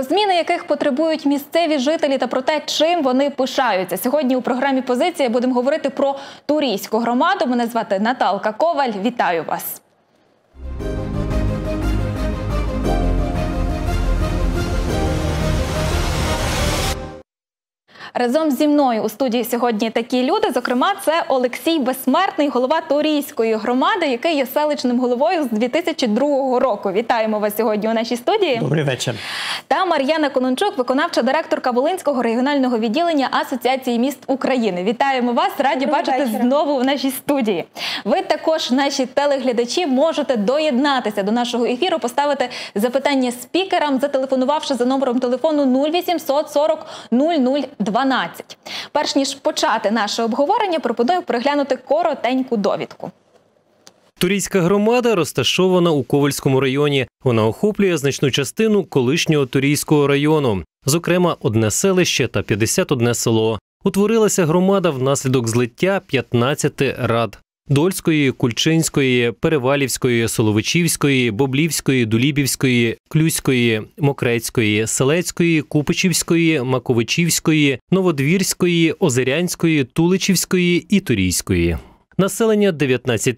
Про зміни, яких потребують місцеві жителі та про те, чим вони пишаються. Сьогодні у програмі «Позиція» будемо говорити про Турійську громаду. Мене звати Наталка Коваль. Вітаю вас! Разом зі мною у студії сьогодні такі люди, зокрема, це Олексій Безсмертний, голова Турійської громади, який є селищним головою з 2002 року. Вітаємо вас сьогодні у нашій студії. Добрий вечір. Та Мар'яна Конончук, виконавча директорка Волинського регіонального відділення Асоціації міст України. Вітаємо вас, раді бачити знову в нашій студії. Ви також, наші телеглядачі, можете доєднатися до нашого ефіру, поставити запитання спікерам, зателефонувавши за номером телефону 0800 40 0012. Перш ніж почати наше обговорення, пропоную переглянути коротеньку довідку. Турійська громада розташована у Ковельському районі. Вона охоплює значну частину колишнього Турійського району, зокрема, одне селище та 51 село. Утворилася громада внаслідок злиття 15 рад – Дольської, Кульчинської, Перевалівської, Соловичівської, Боблівської, Дулібівської, Клюської, Мокрецької, Селецької, Купичівської, Маковичівської, Новодвірської, Озирянської, Туличівської і Турійської. Населення – 19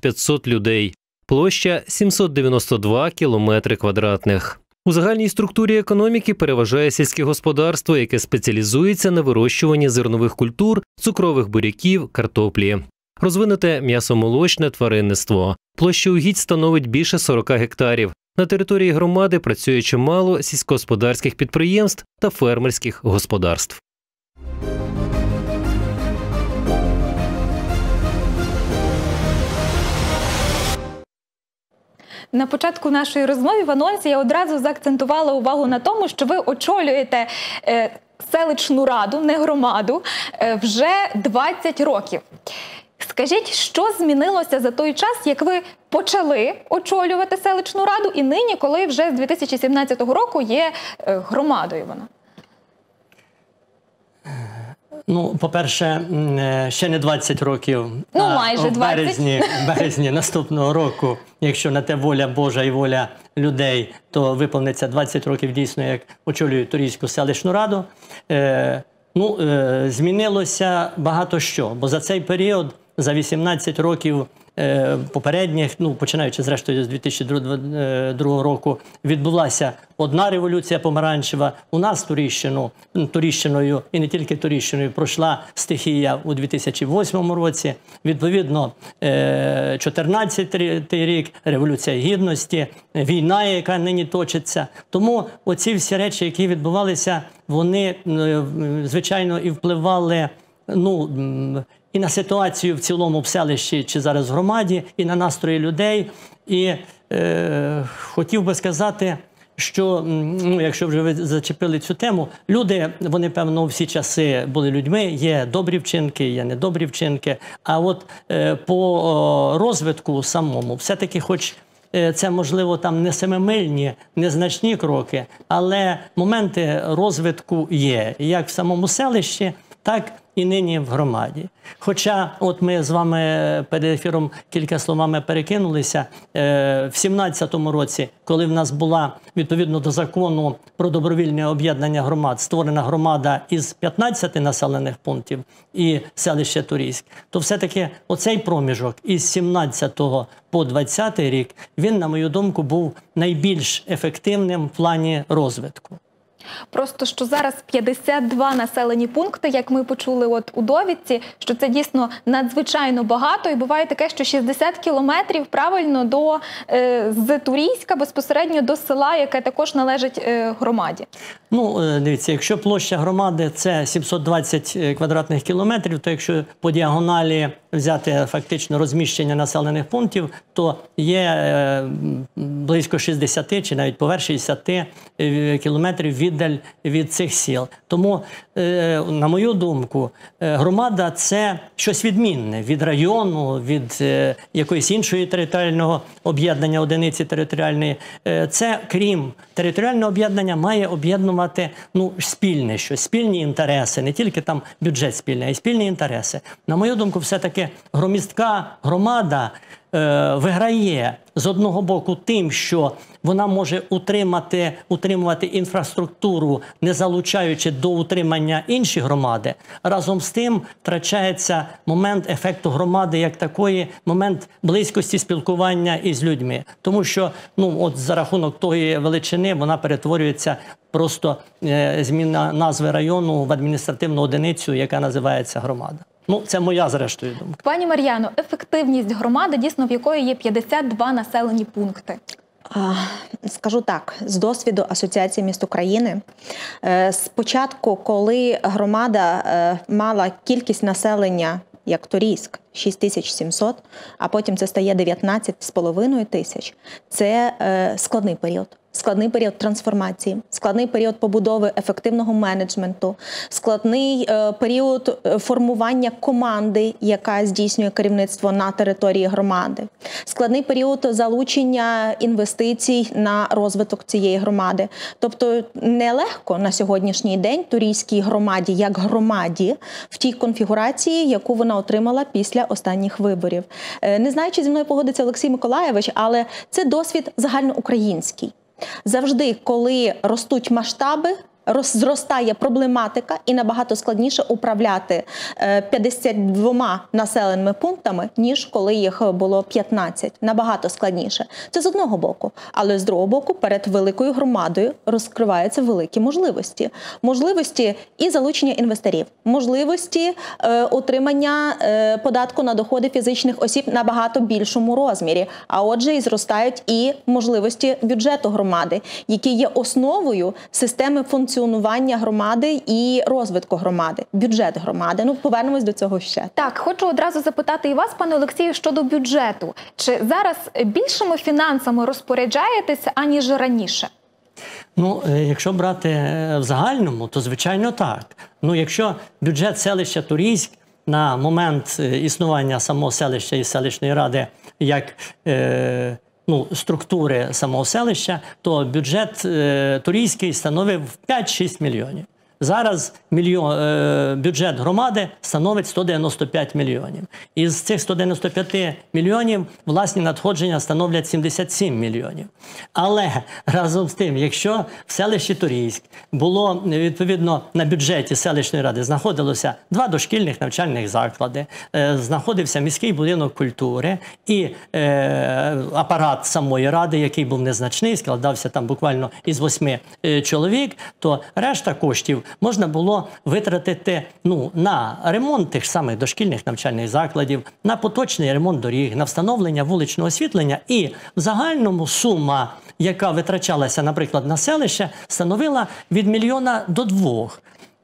500 людей. Площа – 792 кілометри квадратних. У загальній структурі економіки переважає сільське господарство, яке спеціалізується на вирощуванні зернових культур, цукрових буряків, картоплі. Розвинуте м'ясомолочне тваринництво. Площа угідь становить більше 40 гектарів. На території громади працює чимало сільськогосподарських підприємств та фермерських господарств. На початку нашої розмови в анонсі я одразу заакцентувала увагу на тому, що ви очолюєте селищну раду, не громаду, вже 20 років. Скажіть, що змінилося за той час, як ви почали очолювати селищну раду і нині, коли вже з 2017 року є громадою вона? Ну, по-перше, ще не 20 років, а в березні наступного року, якщо на те воля Божа і воля людей, то виповниться 20 років дійсно, як очолюю Турійську селищну раду. Ну, змінилося багато що, бо за цей період, за 18 років попередніх, ну, починаючи, зрештою, з 2002 року, відбулася одна революція помаранчева. У нас Турійщиною, і не тільки Турійщиною, пройшла стихія у 2008 році. Відповідно, 14-й рік, Революція Гідності, війна, яка нині точиться. Тому оці всі речі, які відбувалися, вони, звичайно, і впливали, ну, і на ситуацію в цілому в селищі чи зараз в громаді, і на настрої людей. І хотів би сказати, що, ну, якщо вже ви зачепили цю тему, люди, вони, певно, всі часи були людьми, є добрі вчинки, є недобрі вчинки. А от по розвитку самому, все-таки хоч це, можливо, там не семимильні, незначні кроки, але моменти розвитку є, як в самому селищі, так і нині в громаді. Хоча, от ми з вами перед ефіром кілька словами перекинулися, в 2017 році, коли в нас була, відповідно до закону про добровільне об'єднання громад, створена громада із 15 населених пунктів і селище Турійськ, то все-таки оцей проміжок із 17 по 20 рік, він, на мою думку, був найбільш ефективним в плані розвитку. Просто, що зараз 52 населені пункти, як ми почули от у довідці, що це дійсно надзвичайно багато, і буває таке, що 60 кілометрів правильно з Турійська безпосередньо до села, яке також належить громаді. Ну, дивіться, якщо площа громади – це 720 квадратних кілометрів, то якщо по діагоналі взяти фактично розміщення населених пунктів, то є близько 60 чи навіть поверх 60 кілометрів віддаль від цих сіл. Тому, на мою думку, громада – це щось відмінне від району, від якоїсь іншої територіального об'єднання, одиниці територіальної. Це, крім територіального об'єднання, має об'єднувати, ну, спільне щось, спільні інтереси, не тільки там бюджет спільний, а й спільні інтереси. На мою думку, все-таки громістка громада виграє з одного боку тим, що вона може утримувати інфраструктуру, не залучаючи до утримання інші громади. Разом з тим втрачається момент ефекту громади як такої, момент близькості спілкування із людьми. Тому що от за рахунок тої величини вона перетворюється просто зміна назви району в адміністративну одиницю, яка називається громада. Це моя, зрештою, думка. Пані Мар'яно, ефективність громади, дійсно, в якої є 52 населені пункти? Скажу так, з досвіду Асоціації міст України, спочатку, коли громада мала кількість населення, як Турійськ, 6700, а потім це стає 19,5 тисяч, це складний період. Складний період трансформації, складний період побудови ефективного менеджменту, складний період формування команди, яка здійснює керівництво на території громади, складний період залучення інвестицій на розвиток цієї громади. Тобто нелегко на сьогоднішній день Турійській громаді як громаді в тій конфігурації, яку вона отримала після останніх виборів. Не знаю, чи зі мною погодиться Олексій Миколайович, але це досвід загальноукраїнський. Завжди, коли ростуть масштаби, зростає проблематика і набагато складніше управляти 52 населеними пунктами, ніж коли їх було 15. Набагато складніше. Це з одного боку. Але з другого боку, перед великою громадою розкриваються великі можливості. Можливості і залучення інвесторів, можливості отримання податку на доходи фізичних осіб на багато більшому розмірі. А отже, і зростають і можливості бюджету громади, які є основою системи функціонування громади і розвитку громади, бюджет громади. Повернемось до цього ще. Так, хочу одразу запитати і вас, пане Олексію, щодо бюджету. Чи зараз більшими фінансами розпоряджаєтеся, аніж раніше? Якщо брати в загальному, то звичайно так. Якщо бюджет селища Турійськ на момент існування самого селища і селищної ради як структури самого селища, то бюджет турійський становив 5-6 мільйонів. Зараз бюджет громади становить 195 мільйонів. Із цих 195 мільйонів власні надходження становлять 77 мільйонів. Але разом з тим, якщо в селищі Турійськ було, відповідно, на бюджеті селищної ради знаходилося 2 дошкільних навчальних заклади, знаходився міський будинок культури і апарат самої ради, який був незначний, складався там буквально із 8 чоловік, то решта коштів можна було витратити на ремонт тих самих дошкільних навчальних закладів, на поточний ремонт доріг, на встановлення вуличного освітлення. І в загальному сума, яка витрачалася, наприклад, на селище, становила від 1 мільйона до 2.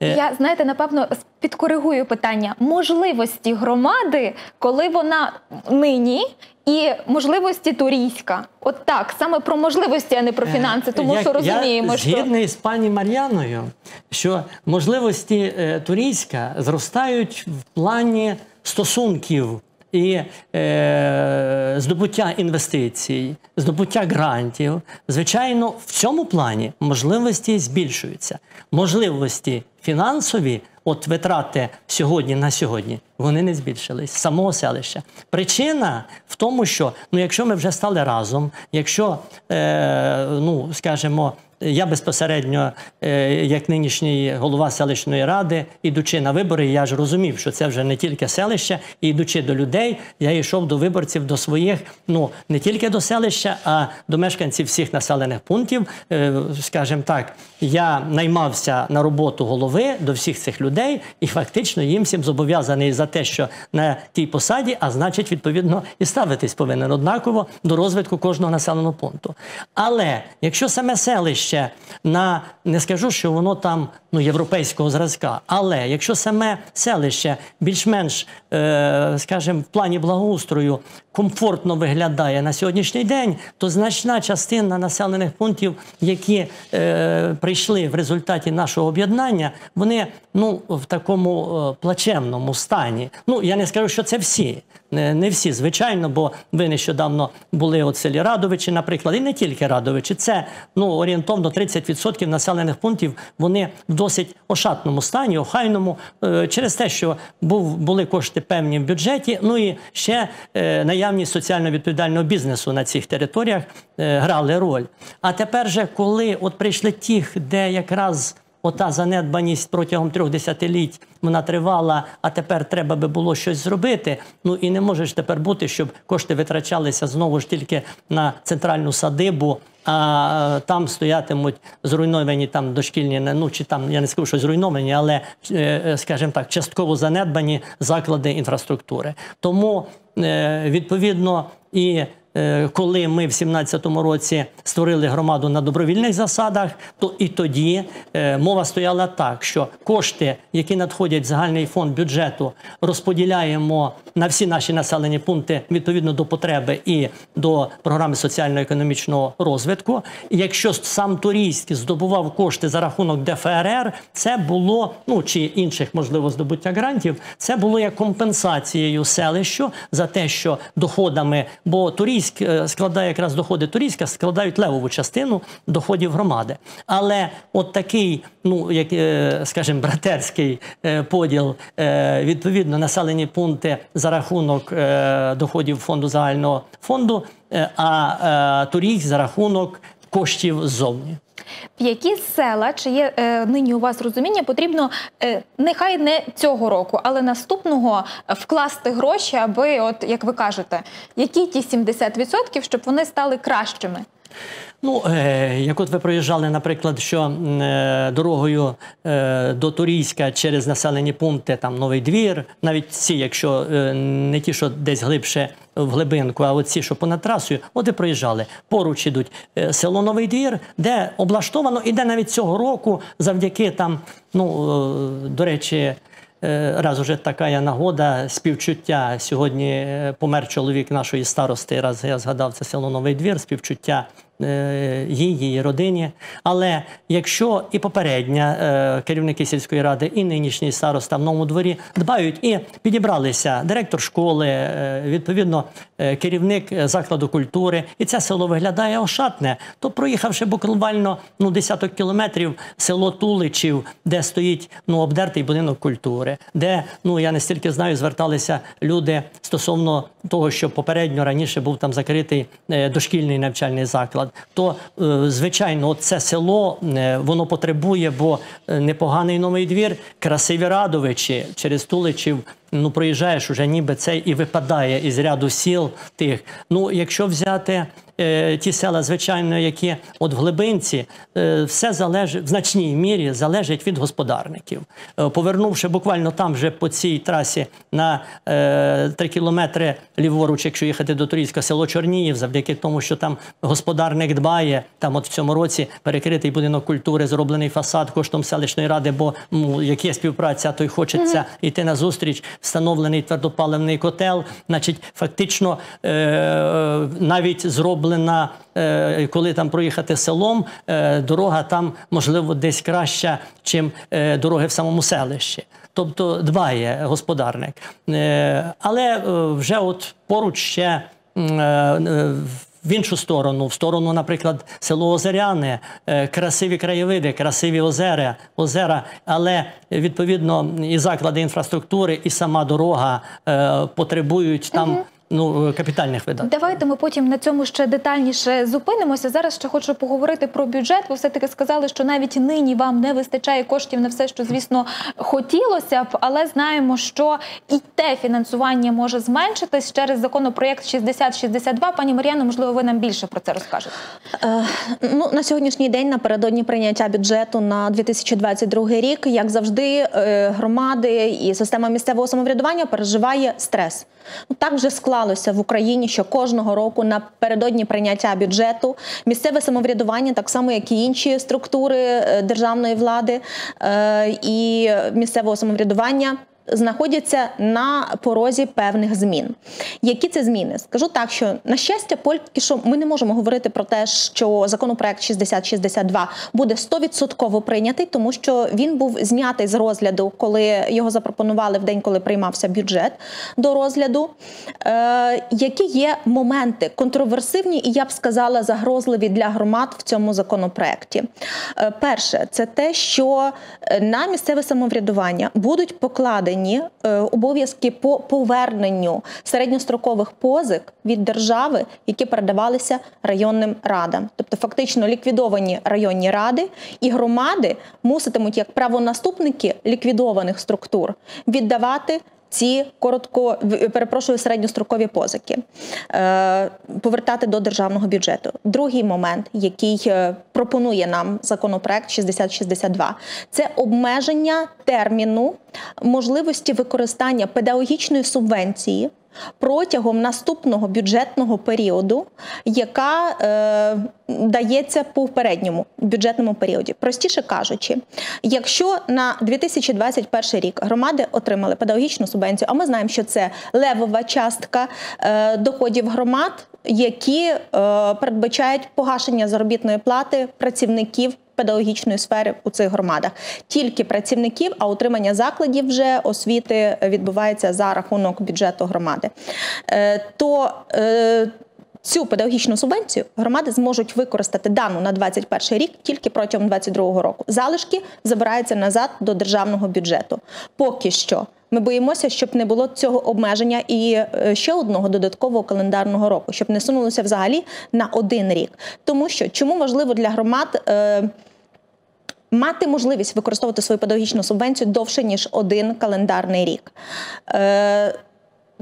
Я, знаєте, напевно, підкоригую питання. Можливості громади, коли вона нині, і можливості Турійська. От так, саме про можливості, а не про фінанси, тому що розуміємо, що... Я згідний з пані Мар'яною, що можливості Турійська зростають в плані стосунків і здобуття інвестицій, здобуття грантів. Звичайно, в цьому плані можливості збільшуються. Можливості фінансові, от витрати сьогодні на сьогодні, вони не збільшились, самого селища. Причина в тому, що, якщо ми вже стали разом, якщо, скажімо, я безпосередньо, як нинішній голова селищної ради, ідучи на вибори, я ж розумів, що це вже не тільки селище, і ідучи до людей, я йшов до виборців, до своїх, не тільки до селища, а до мешканців всіх населених пунктів. Скажімо так, я наймався на роботу голови до всіх цих людей, і фактично їм всім зобов'язаний за те, що на тій посаді, а значить, відповідно, і ставитись повинен однаково до розвитку кожного населеного пункту. Але, якщо саме селище, не скажу, що воно там європейського зразка, але якщо саме селище більш-менш, скажімо, в плані благоустрою комфортно виглядає на сьогоднішній день, то значна частина населених пунктів, які прийшли в результаті нашого об'єднання, вони в такому плачевному стані. Я не скажу, що це всі. Не всі, звичайно, бо ви нещодавно були в селі Радовичі, наприклад, і не тільки Радовичі. Це орієнтовно 30% населених пунктів, вони в досить ошатному стані, охайному, через те, що були кошти певні в бюджеті, ну і ще наявність соціально-відповідального бізнесу на цих територіях грали роль. А тепер же, коли от прийшли ті, де якраз ота занедбаність протягом 3 десятиліть вона тривала, а тепер треба би було щось зробити, ну і не може ж тепер бути, щоб кошти витрачалися знову ж тільки на центральну садибу, а там стоятимуть зруйновані там дошкільні, ну чи там, я не скажу, що зруйновані, але, скажімо так, частково занедбані заклади інфраструктури. Тому, відповідно, і коли ми в 17-му році створили громаду на добровільних засадах, то і тоді мова стояла так, що кошти, які надходять в загальний фонд бюджету, розподіляємо на всі наші населені пункти відповідно до потреби і до програми соціально-економічного розвитку. І якщо сам Турійськ здобував кошти за рахунок ДФРР, це було, ну чи інших, можливо, здобуття грантів, це було як компенсацією селищу за те, що доходами, бо Турійськ складає, якраз доходи Турійська складають левову частину доходів громади. Але от такий, ну, як, скажімо, братерський поділ, відповідно, населені пункти за рахунок доходів фонду загального фонду, а Турійськ за рахунок коштів ззовні. В які села, чи є нині у вас розуміння, потрібно, нехай не цього року, але наступного вкласти гроші, аби, от, як ви кажете, які ті 70%, щоб вони стали кращими? Ну, як от ви проїжджали, наприклад, що дорогою до Турійська через населені пункти, там, Новий Двір, навіть ці, якщо не ті, що десь глибше в глибинку, а оці, що понад трасою, от і проїжджали. Поруч ідуть село Новий Двір, де облаштовано, і де навіть цього року завдяки там, ну, до речі, раз уже така нагода, співчуття. Сьогодні помер чоловік нашої старости, раз я згадав це село Новий Двір, співчуття її родині. Але якщо і попередня керівники сільської ради, і нинішній староста в Новому Дворі дбають і підібралися директор школи, відповідно, керівник закладу культури, і це село виглядає ошатне, то проїхавши буквально, ну, десяток кілометрів, село Туличів, де стоїть, ну, обдертий будинок культури, де, ну, я не стільки знаю, зверталися люди стосовно того, що попередньо раніше був там закритий дошкільний навчальний заклад, то, звичайно, це село, воно потребує, бо непоганий Новий Двір, красиві Радовичі, через Туличів, ну, проїжджаєш уже ніби це і випадає із ряду сіл тих. Ну, якщо взяти ті села, звичайно, які от в глибинці, все залежить, в значній мірі залежить від господарників. Повернувши буквально там вже по цій трасі на 3 кілометри ліворуч, якщо їхати до Турійська, село Чорніїв, завдяки тому, що там господарник дбає, там от в цьому році перекритий будинок культури, зроблений фасад коштом селищної ради, бо, ну, як є співпраця, то й хочеться йти назустріч, встановлений твердопаливний котел, значить, фактично, навіть зроблено, коли там проїхати селом, дорога там, можливо, десь краща, чим дороги в самому селищі. Тобто дбає господарник. Але вже от поруч ще в іншу сторону, в сторону, наприклад, село Озеряни, красиві краєвиди, красиві озера, але, відповідно, і заклади інфраструктури, і сама дорога потребують там, ну, капітальних видатків. Давайте ми потім на цьому ще детальніше зупинимося. Зараз ще хочу поговорити про бюджет. Ви все-таки сказали, що навіть нині вам не вистачає коштів на все, що, звісно, хотілося б, але знаємо, що і те фінансування може зменшитись через законопроект 6062. Пані Мар'яно, можливо, ви нам більше про це розкажете. Ну, на сьогоднішній день, напередодні прийняття бюджету на 2022 рік, як завжди, громади і система місцевого самоврядування переживає стрес. Так вже склалося в Україні, що кожного року напередодні прийняття бюджету місцеве самоврядування, так само як і інші структури державної влади і місцевого самоврядування, знаходяться на порозі певних змін. Які це зміни? Скажу так, що, на щастя, поки що ми не можемо говорити про те, що законопроект 6062 буде 100% прийнятий, тому що він був знятий з розгляду, коли його запропонували в день, коли приймався бюджет до розгляду. Які є моменти контроверсивні і, я б сказала, загрозливі для громад в цьому законопроекті? Перше, це те, що на місцеве самоврядування будуть покладені обов'язки по поверненню середньострокових позик від держави, які передавалися районним радам. Тобто фактично ліквідовані районні ради і громади муситимуть як правонаступники ліквідованих структур віддавати ці середньострокові позики, повертати до державного бюджету. Другий момент, який пропонує нам законопроект 6062, це обмеження терміну можливості використання педагогічної субвенції протягом наступного бюджетного періоду, яка дається по попередньому бюджетному періоді. Простіше кажучи, якщо на 2021 рік громади отримали педагогічну субвенцію, а ми знаємо, що це левова частка доходів громад, які передбачають погашення заробітної плати працівників педагогічної сфери у цих громадах. Тільки працівників, а утримання закладів вже освіти відбувається за рахунок бюджету громади. То цю педагогічну субвенцію громади зможуть використати дану на 2021 рік тільки протягом 2022 року. Залишки забираються назад до державного бюджету. Поки що. Ми боїмося, щоб не було цього обмеження і ще одного додаткового календарного року, щоб не сунулося взагалі на один рік. Тому що, чому важливо для громад мати можливість використовувати свою педагогічну субвенцію довше, ніж один календарний рік?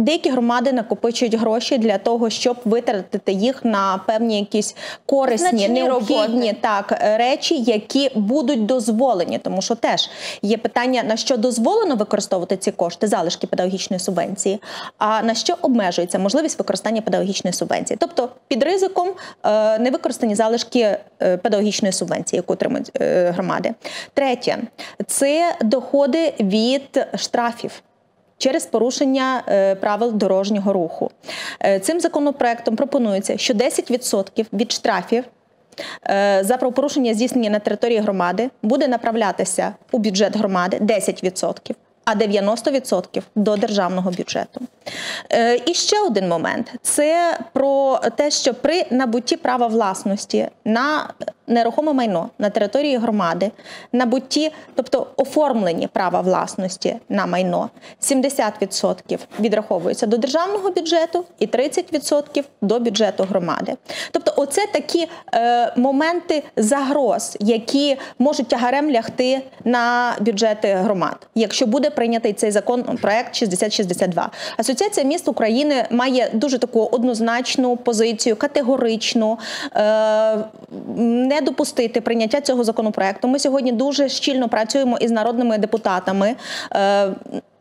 Деякі громади накопичують гроші для того, щоб витратити їх на певні якісь корисні, необхідні речі, які будуть дозволені. Тому що теж є питання, на що дозволено використовувати ці кошти, залишки педагогічної субвенції, а на що обмежується можливість використання педагогічної субвенції. Тобто під ризиком невикористані залишки педагогічної субвенції, яку отримують громади. Третє – це доходи від штрафів через порушення правил дорожнього руху. Цим законопроектом пропонується, що 10% від штрафів за правопорушення, здійснені на території громади, буде направлятися у бюджет громади 10%, а 90% до державного бюджету. І ще один момент – це про те, що при набутті права власності на нерухоме майно на території громади, набутті, тобто оформлені права власності на майно, 70% відраховується до державного бюджету і 30% до бюджету громади. Тобто оце такі моменти загроз, які можуть тягарем лягти на бюджети громад, якщо буде прийнятий цей законопроект 6062. Асоціація міст України має дуже таку однозначну позицію, категоричну, не допустити прийняття цього законопроекту. Ми сьогодні дуже щільно працюємо із народними депутатами.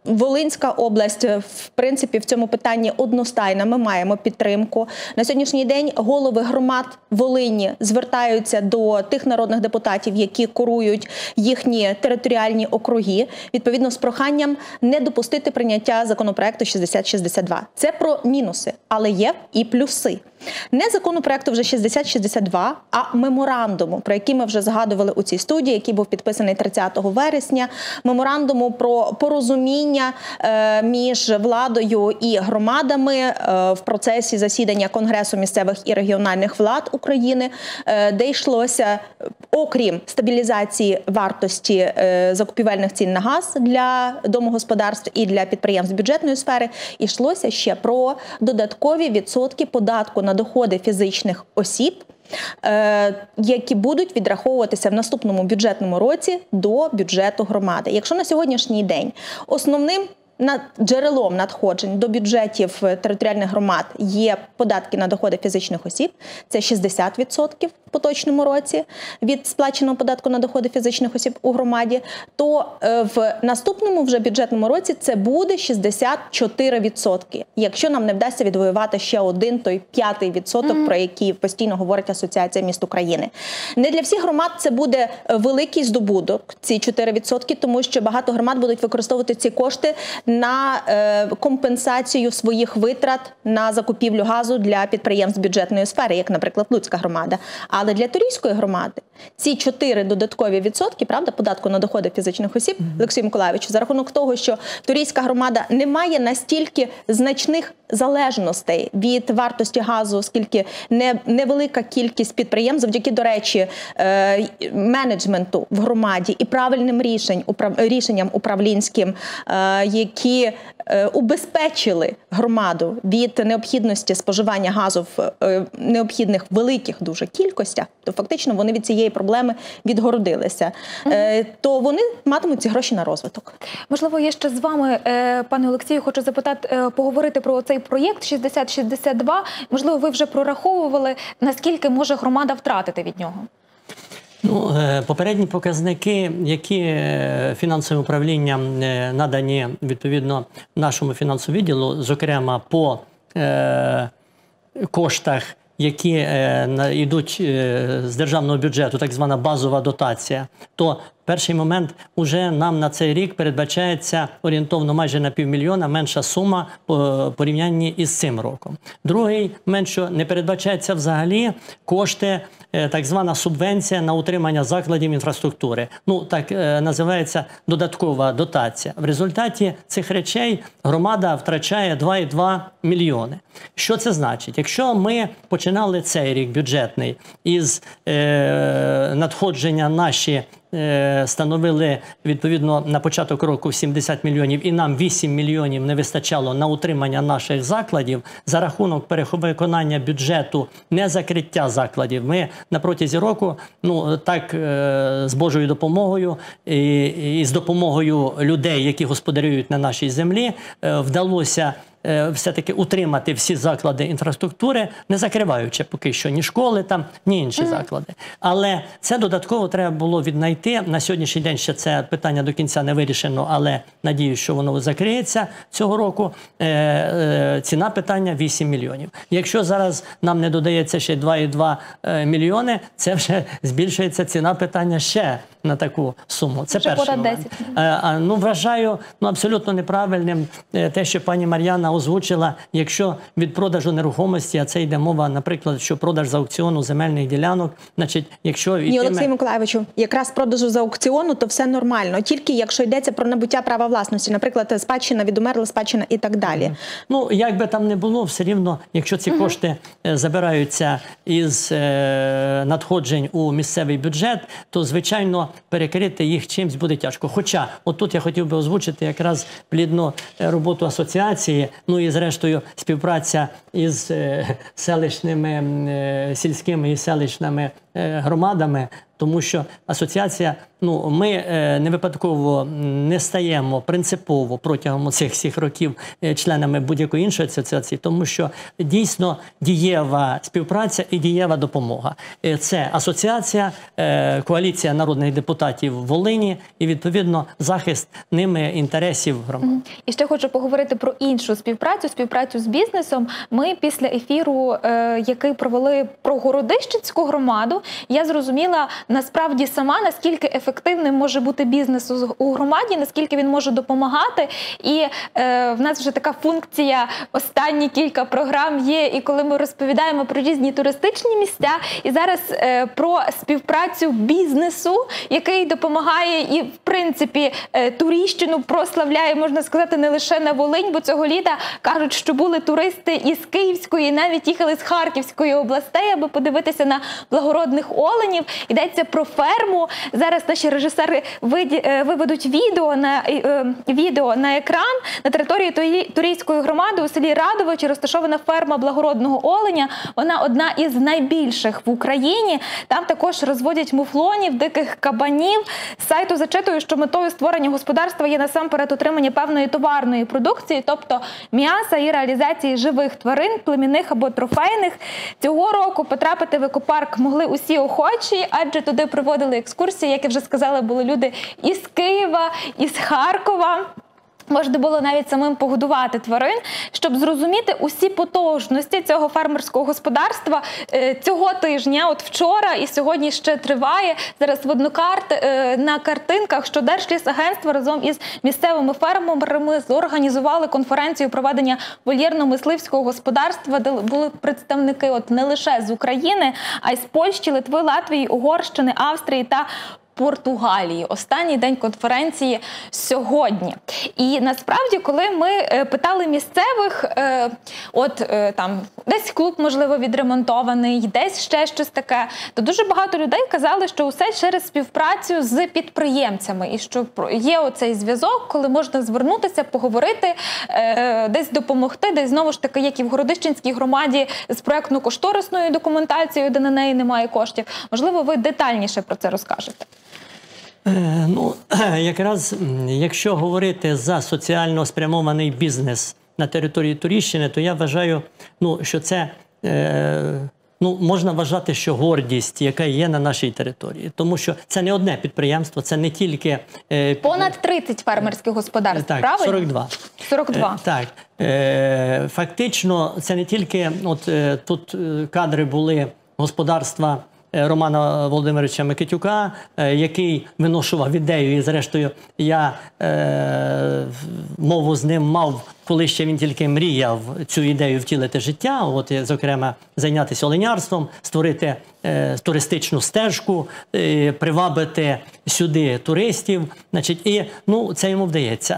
Волинська область, в принципі, в цьому питанні одностайна, ми маємо підтримку. На сьогоднішній день голови громад Волині звертаються до тих народних депутатів, які курують їхні територіальні округи, відповідно з проханням не допустити прийняття законопроекту 6062. Це про мінуси, але є і плюси. Не законопроекту вже 6062, а меморандуму, про який ми вже згадували у цій студії, який був підписаний 30 вересня, меморандуму про порозуміння між владою і громадами в процесі засідання Конгресу місцевих і регіональних влад України, де йшлося, окрім стабілізації вартості закупівельних цін на газ для домогосподарств і для підприємств бюджетної сфери, йшлося ще про додаткові відсотки податку на доходи фізичних осіб, які будуть відраховуватися в наступному бюджетному році до бюджету громади. Якщо на сьогоднішній день основним Джерелом надходжень до бюджетів територіальних громад є податки на доходи фізичних осіб. Це 60% в поточному році від сплаченого податку на доходи фізичних осіб у громаді. То в наступному вже бюджетному році це буде 64%, якщо нам не вдасться відвоювати ще один той 5%, про який постійно говорить Асоціація міст України. Не для всіх громад це буде великий здобуток, ці 4%, тому що багато громад будуть використовувати ці кошти на компенсацію своїх витрат на закупівлю газу для підприємств бюджетної сфери, як, наприклад, Луцька громада. Але для Турійської громади ці 4 додаткові відсотки, правда, податку на доходи фізичних осіб, Олексій Миколайович, за рахунок того, що Турійська громада не має настільки значних залежностей від вартості газу, оскільки невелика кількість підприємств, завдяки, до речі, менеджменту в громаді і правильним рішенням управлінським, які убезпечили громаду від необхідності споживання газу в необхідних великих дуже кількостях, то фактично вони від цієї проблеми відгородилися. То вони матимуть ці гроші на розвиток. Можливо, я ще з вами, пане Олексію, хочу запитати, поговорити про цей проєкт 6062. Можливо, ви вже прораховували, наскільки може громада втратити від нього? Ну, попередні показники, які фінансове управління надані відповідно нашому фінансовому відділу, зокрема по коштах, які йдуть з державного бюджету, так звана базова дотація, то перший момент уже нам на цей рік передбачається орієнтовно майже на півмільйона менша сума по порівнянні із цим роком. Другий менше не передбачається взагалі кошти, так звана субвенція на утримання закладів інфраструктури. Ну, так називається додаткова дотація. В результаті цих речей громада втрачає 2,2 мільйони. Що це значить? Якщо ми починали цей рік бюджетний із надходження наші становили, відповідно, на початок року 70 мільйонів, і нам 8 мільйонів не вистачало на утримання наших закладів, за рахунок перевиконання бюджету, не закриття закладів. Ми на протязі року, ну, так, з Божою допомогою і з допомогою людей, які господарюють на нашій землі, вдалося все-таки утримати всі заклади інфраструктури, не закриваючи поки що ні школи, там, ні інші заклади. Але це додатково треба було віднайти. На сьогоднішній день ще це питання до кінця не вирішено, але надіюсь, що воно закриється цього року. Ціна питання 8 мільйонів. Якщо зараз нам не додається ще 2,2 мільйони, це вже збільшується ціна питання ще на таку суму. Це перший момент. Ну, вважаю, ну, абсолютно неправильним те, що пані Мар'яна озвучила, якщо від продажу нерухомості, а це йде мова, наприклад, що продаж з аукціону земельних ділянок, значить, якщо... Ні, Олексій Миколайовичу, якраз продажу з аукціону, то все нормально, тільки якщо йдеться про набуття права власності, наприклад, спадщина, відумерла спадщина і так далі. Ну, як би там не було, все рівно, якщо ці кошти забираються із надходжень у місцевий бюджет, то, звичайно, перекрити їх чимось буде тяжко. Хоча, отут я хотів би озвучити якраз плідну роботу асоціації, ну і зрештою співпраця із селищними, сільськими і селищними громадами, тому що асоціація, ну, ми не випадково не стаємо принципово протягом цих всіх років членами будь-якої іншої асоціації, тому що дійсно дієва співпраця і дієва допомога. Це асоціація, коаліція народних депутатів Волині і, відповідно, захист ними інтересів громад. І ще хочу поговорити про іншу співпрацю, співпрацю з бізнесом. Ми після ефіру, який провели про Городищенську громаду, я зрозуміла насправді сама, наскільки ефективним може бути бізнес у громаді, наскільки він може допомагати. І в нас вже така функція, останні кілька програм є, і коли ми розповідаємо про різні туристичні місця, і зараз про співпрацю бізнесу, який допомагає і, в принципі, Турійщину прославляє, можна сказати, не лише на Волинь, бо цього літа кажуть, що були туристи із Київської, навіть їхали з Харківської областей, аби подивитися на благородну водних оленів, йдеться про ферму. Зараз наші режисери виведуть відео на екран. На території Турійської громади у селі Радовичі розташована ферма благородного оленя. Вона одна із найбільших в Україні. Там також розводять муфлонів, диких кабанів. З сайту зачитую, що метою створення господарства є насамперед утримання певної товарної продукції, тобто м'яса і реалізації живих тварин, племінних або трофейних. Цього року потрапити в екопарк могли усі охочі, адже туди проводили екскурсії, як я вже сказала, були люди із Києва, із Харкова. Можна було навіть самим погодувати тварин, щоб зрозуміти усі потужності цього фермерського господарства цього тижня, от вчора і сьогодні ще триває. Зараз видно на картинках, що Держлісагентство разом із місцевими фермерами зорганізували конференцію проведення вольєрно-мисливського господарства, де були представники не лише з України, а й з Польщі, Литви, Латвії, Угорщини, Австрії та Португалії. Останній день конференції сьогодні. І насправді, коли ми питали місцевих, десь клуб, можливо, відремонтований, десь ще щось таке, то дуже багато людей казали, що усе через співпрацю з підприємцями. І що є оцей зв'язок, коли можна звернутися, поговорити, десь допомогти, десь знову ж таки, як і в Городищенській громаді, з проєктно-кошторисною документацією, де на неї немає коштів. Можливо, ви детальніше про це розкажете. Ну, якраз, якщо говорити за соціально спрямований бізнес на території Турійщини, то я вважаю, що це, можна вважати, що гордість, яка є на нашій території. Тому що це не одне підприємство, це не тільки… Понад 30 фермерських господарств, правильно? Так, 42. 42. Так. Фактично, це не тільки, от тут кадри були господарства Романа Володимировича Микитюка, який виношував ідею, і зрештою я мову з ним мав, коли ще він тільки мріяв цю ідею втілити в життя, зокрема зайнятися оленярством, створити туристичну стежку, привабити сюди туристів, і це йому вдається.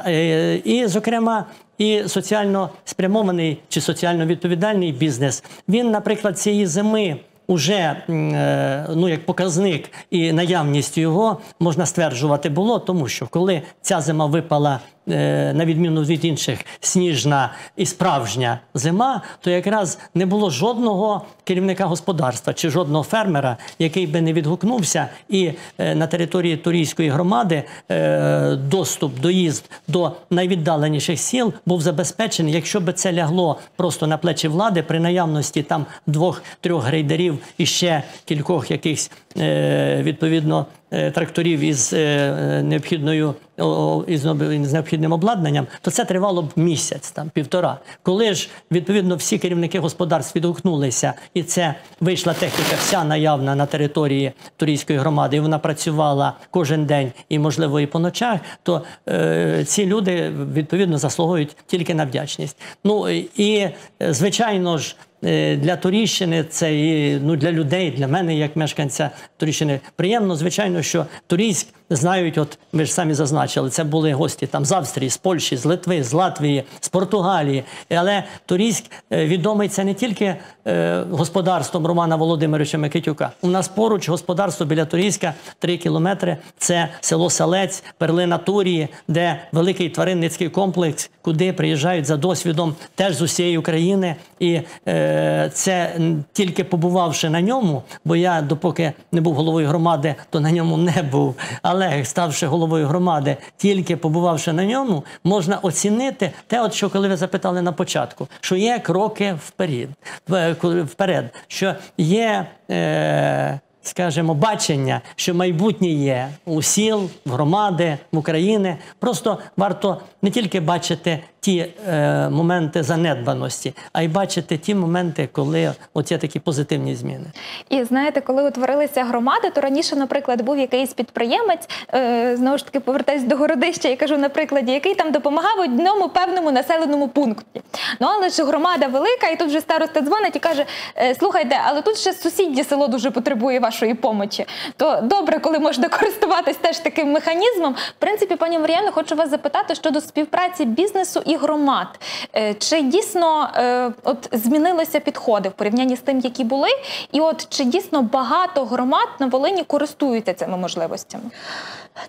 І, зокрема, і соціально спрямований чи соціально відповідальний бізнес, він, наприклад, цієї зими уже, як показник і наявність його можна стверджувати було, тому що коли ця зима випала, на відміну від інших, сніжна і справжня зима, то якраз не було жодного керівника господарства чи жодного фермера, який би не відгукнувся, і на території Турійської громади доступ, доїзд до найвіддаленіших сіл був забезпечений. Якщо би це лягло просто на плечі влади, при наявності там 2-3 грейдерів і ще кількох якихось, відповідно, тракторів із необхідним обладнанням, то це тривало б місяць, півтора. Коли ж, відповідно, всі керівники господарств відгукнулися, і це вийшла техніка вся наявна на території Турійської громади, і вона працювала кожен день і, можливо, і по ночах, то ці люди, відповідно, заслуговують тільки на вдячність. Ну, і, звичайно ж, для Турійщини, це і для людей, для мене, як мешканця Турійщини, приємно, звичайно, що Турійськ знають, от ви ж самі зазначили, це були гості там з Австрії, з Польщі, з Литви, з Латвії, з Португалії. Але Турійськ відомий це не тільки господарством Романа Володимировича Микитюка. У нас поруч господарство біля Турійська 3 кілометри. Це село Селець, перлина Турії, де великий тваринницький комплекс, куди приїжджають за досвідом теж з усієї України. І це тільки побувавши на ньому, бо я, допоки не був головою громади, то на ньому не був. Але, ставши головою громади, тільки побувавши на ньому, можна оцінити те, що коли ви запитали на початку, що є кроки вперед, що є, скажімо, бачення, що майбутнє є у сіл, в громади, в Україні. Просто варто не тільки бачити ті моменти занедбаності, а й бачити ті моменти, коли є такі позитивні зміни. І знаєте, коли утворилися громади, то раніше, наприклад, був якийсь підприємець, знову ж таки, повертаюсь до Городища, я кажу на прикладі, який там допомагав одному певному населеному пункті. Ну, але ж громада велика, і тут вже староста дзвонить і каже, слухайте, але тут ще сусіднє село дуже потребує вашої помочі. То добре, коли можна користуватись теж таким механізмом. В принципі, пані Мар'яно, хочу вас запитати щодо співпраці бізнесу і громад. Чи дійсно змінилися підходи в порівнянні з тим, які були? І чи дійсно багато громад на Волині користуються цими можливостями?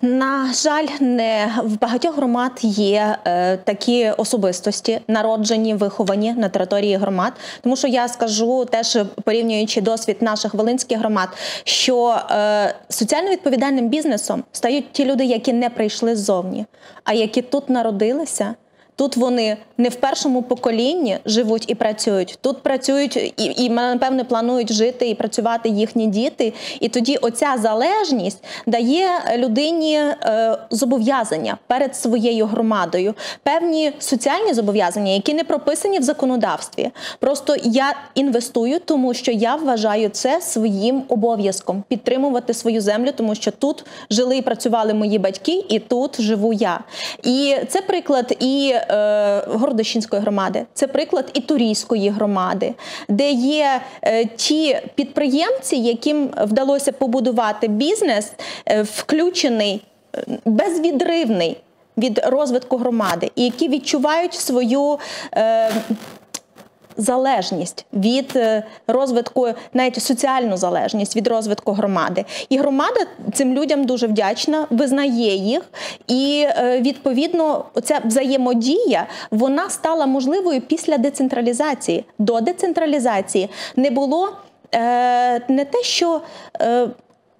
На жаль, не в багатьох громад є такі особистості, народжені, виховані на території громад. Тому що я скажу, теж порівнюючи досвід наших волинських громад, що соціально відповідальним бізнесом стають ті люди, які не прийшли ззовні, а які тут народилися. Тут вони не в першому поколінні живуть і працюють, тут працюють і, напевне, планують жити і працювати їхні діти. І тоді оця залежність дає людині зобов'язання перед своєю громадою, певні соціальні зобов'язання, які не прописані в законодавстві. Просто я інвестую, тому що я вважаю це своїм обов'язком – підтримувати свою землю, тому що тут жили і працювали мої батьки, і тут живу я. І це приклад і Городищенської громади, це приклад і Турійської громади, де є ті підприємці, яким вдалося побудувати бізнес, включений, безвідривний від розвитку громади, і які відчувають свою залежність від розвитку, навіть соціальну залежність від розвитку громади. І громада цим людям дуже вдячна, визнає їх, і відповідно ця взаємодія, вона стала можливою після децентралізації. До децентралізації не було не те, що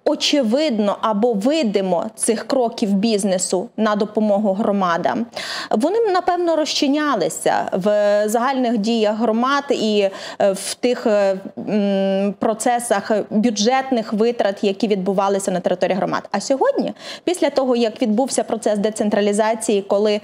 очевидно або видимо цих кроків бізнесу на допомогу громадам. Вони, напевно, розчинялися в загальних діях громад і в тих процесах бюджетних витрат, які відбувалися на території громад. А сьогодні, після того, як відбувся процес децентралізації, коли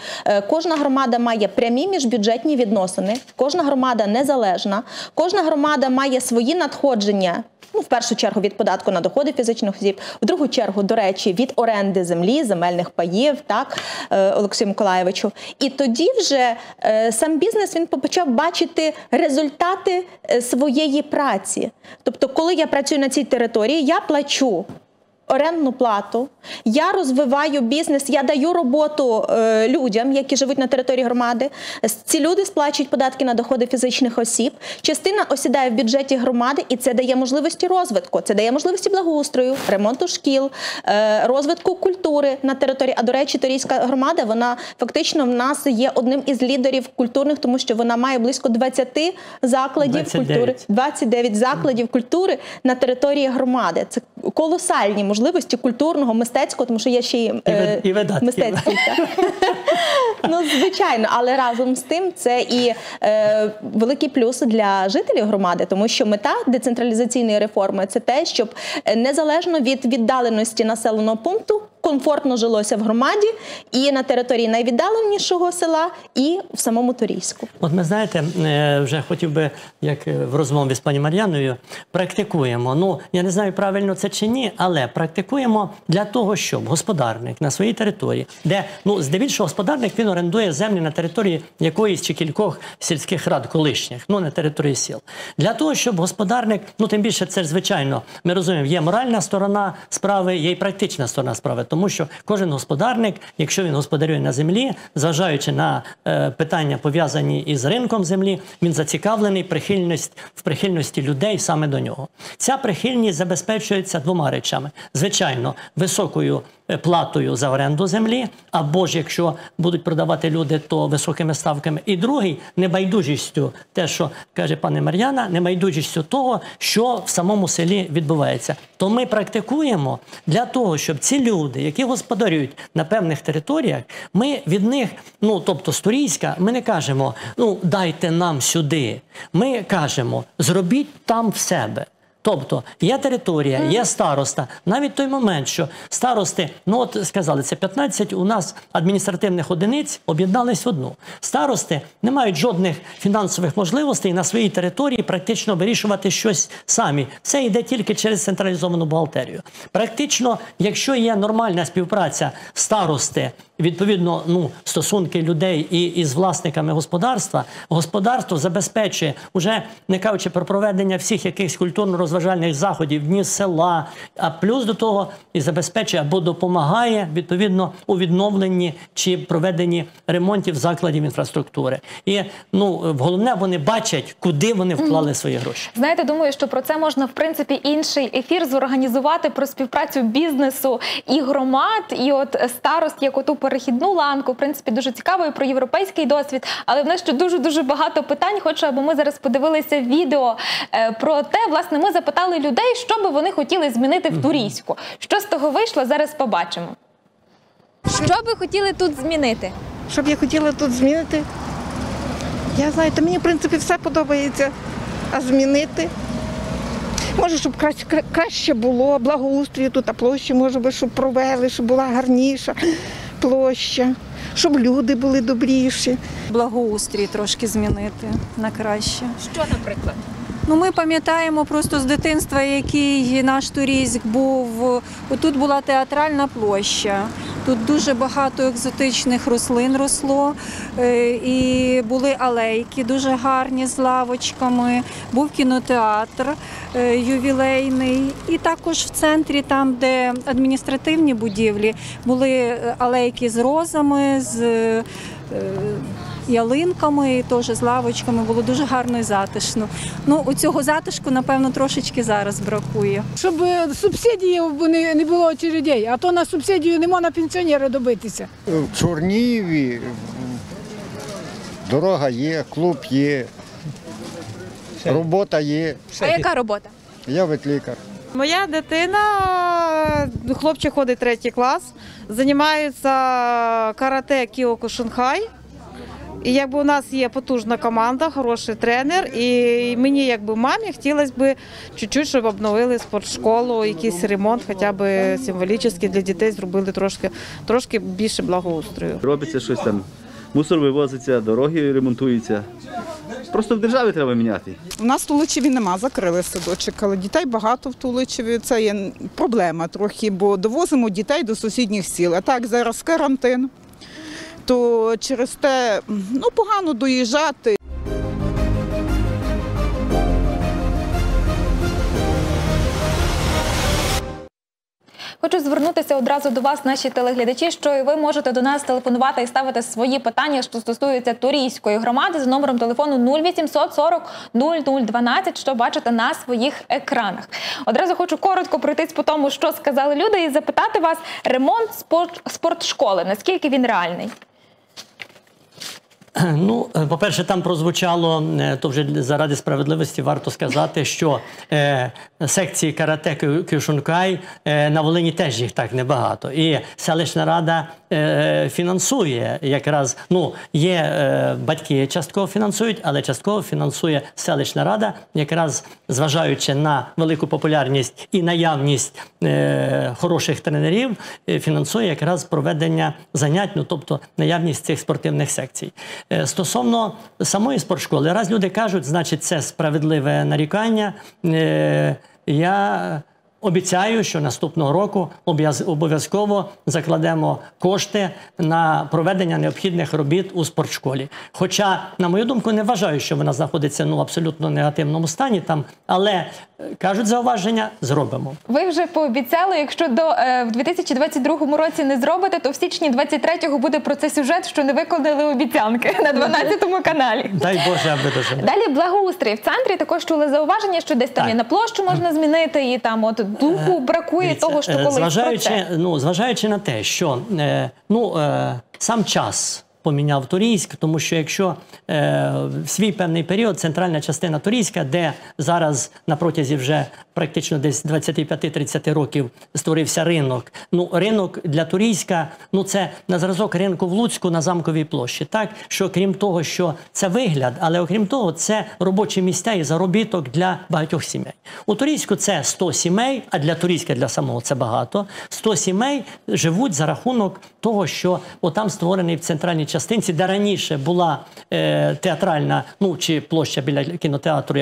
кожна громада має прямі міжбюджетні відносини, кожна громада незалежна, кожна громада має свої надходження, в першу чергу від податку на доходи фізичних осіб, в другу чергу, до речі, від оренди землі, земельних паїв, так, Олексію Миколаєвичу. І тоді вже сам бізнес, він почав бачити результати своєї праці. Тобто, коли я працюю на цій території, я плачу орендну плату, я розвиваю бізнес, я даю роботу людям, які живуть на території громади. Ці люди сплачують податки на доходи фізичних осіб, частина осідає в бюджеті громади, і це дає можливості розвитку, це дає можливості благоустрою, ремонту шкіл, розвитку культури на території. А, до речі, Турійська громада, вона фактично в нас є одним із лідерів культурних, тому що вона має близько 20 закладів 29. Культури, 29 закладів культури на території громади. Це колосальні можливості культурного, мистецького, тому що є ще і мистецький. Ну, звичайно, але разом з тим це і великий плюс для жителів громади, тому що мета децентралізаційної реформи – це те, щоб незалежно від віддаленості населеного пункту комфортно жилося в громаді і на території найвіддаленішого села, і в самому Турійську. От ми, знаєте, вже хотів би, як в розмові з пані Мар'яною, практикуємо, ну, я не знаю, правильно це чи ні, але практикуємо для того, щоб господарник на своїй території, де, ну, здебільшого господарник, він орендує землі на території якоїсь чи кількох сільських рад колишніх, ну, на території сіл. Для того, щоб господарник, ну, тим більше це, звичайно, ми розуміємо, є моральна сторона справи, є і практична сторона справи, тому що кожен господарник, якщо він господарює на землі, зважаючи на питання, пов'язані із ринком землі, він зацікавлений в прихильності людей саме до нього. Ця прихильність забезпечується двома речами. Звичайно, високою платою за оренду землі, або ж якщо будуть продавати люди, то високими ставками. І другий – небайдужістю, те, що каже пані Мар'яна, небайдужістю того, що в самому селі відбувається. То ми практикуємо для того, щоб ці люди, які господарюють на певних територіях, ми від них, ну, тобто з Турійська, ми не кажемо, ну, дайте нам сюди. Ми кажемо, зробіть там в себе. Тобто, є територія, є староста. Навіть той момент, що старости, ну от сказали, це 15 у нас адміністративних одиниць об'єднались в одну. Старости не мають жодних фінансових можливостей на своїй території практично вирішувати щось самі. Це йде тільки через централізовану бухгалтерію. Практично, якщо є нормальна співпраця старости відповідно, стосунки людей із власниками господарства, господарство забезпечує, уже не кажучи про проведення всіх якихось культурно-розважальних заходів, дні села, а плюс до того і забезпечує або допомагає, відповідно, у відновленні чи проведенні ремонтів закладів інфраструктури. І, головне, вони бачать, куди вони вклали свої гроші. Знаєте, думаю, що про це можна, в принципі, інший ефір зорганізувати про співпрацю бізнесу і громад, і от старост, як оту перехідну ланку. В принципі, дуже цікаво і про європейський досвід. Але в нас ще дуже-дуже багато питань. Хочу, аби ми зараз подивилися відео про те, власне, ми запитали людей, що би вони хотіли змінити в Турійську. Що з того вийшло, зараз побачимо. Що би хотіли тут змінити? Що б я хотіла тут змінити? Я знаю, то мені, в принципі, все подобається. А змінити? Може, щоб краще було, благоустрій тут, а площі, може би, щоб провели, щоб була гарніша площа, щоб люди були добріші. Благоустрій трошки змінити на краще. Що, наприклад? Ну, ми пам'ятаємо просто з дитинства, який наш Турійськ був. Отут була театральна площа. Тут дуже багато екзотичних рослин росло, і були алейки дуже гарні з лавочками, був кінотеатр ювілейний. І також в центрі, там, де адміністративні будівлі, були алейки з розами, з ялинками і теж з лавочками. Було дуже гарно і затишно. Ну, у цього затишку, напевно, трошечки зараз бракує. Щоб субсидії не було очередей, а то на субсидію не можна пенсіонери добитися. В Турнієві дорога є, клуб є, робота є. А яка робота? Я ветлікар. Моя дитина, хлопчик ходить 3-й клас, займається карате кіокушинхай. І якби у нас є потужна команда, хороший тренер, і мені, якби мамі, хотілося б чуть-чуть, щоб обновили спортшколу, якийсь ремонт, хоча б символічний, для дітей зробили трошки більше благоустрою. Робиться щось там, мусор вивозиться, дороги ремонтуються. Просто в державі треба міняти. У нас в Туличеві нема, закрили садочок, але дітей багато в Туличеві. Це є проблема трохи, бо довозимо дітей до сусідніх сіл. А так, зараз карантин, то через те погано доїжджати. Хочу звернутися одразу до вас, наші телеглядачі, що і ви можете до нас телефонувати і ставити свої питання, що стосуються Турійської громади, за номером телефону 0800 40 00 12, що бачите на своїх екранах. Одразу хочу коротко пройтись по тому, що сказали люди, і запитати вас, ремонт спортшколи, наскільки він реальний? Ну, по-перше, там прозвучало, то вже заради справедливості варто сказати, що секції карате кюшункай на Волині теж їх так небагато. І селищна рада фінансує якраз, є батьки частково фінансують, але частково фінансує селищна рада, якраз зважаючи на велику популярність і наявність хороших тренерів, фінансує якраз проведення занять, тобто наявність цих спортивних секцій. Стосовно самої спортшколи, раз люди кажуть, значить, це справедливе нарікання, я обіцяю, що наступного року обов'язково закладемо кошти на проведення необхідних робіт у спортшколі. Хоча, на мою думку, не вважаю, що вона знаходиться в абсолютно негативному стані там, але, кажуть зауваження, зробимо. Ви вже пообіцяли, якщо в 2022 році не зробите, то в січні 2023-го буде про це сюжет, що не виконали обіцянки на 12-му каналі. Дай Боже, аби дожили. Далі благоустрій. В центрі також чули зауваження, що десь там і на площу можна змінити, і там от духу бракує того, що колись про це. Зважаючи на те, що сам час поміняв Турійськ, тому що якщо в свій певний період центральна частина Турійська, де зараз на протязі вже практично десь 25-30 років створився ринок, ринок для Турійська, це на зразок ринку в Луцьку на Замковій площі, так, що крім того, що це вигляд, але окрім того, це робочі місця і заробіток для багатьох сімей. У Турійську це 100 сімей, а для Турійська, для самого, це багато, 100 сімей живуть за рахунок того, що отам створений в центральній частині частинці, де раніше була театральна, ну, чи площа біля кінотеатру,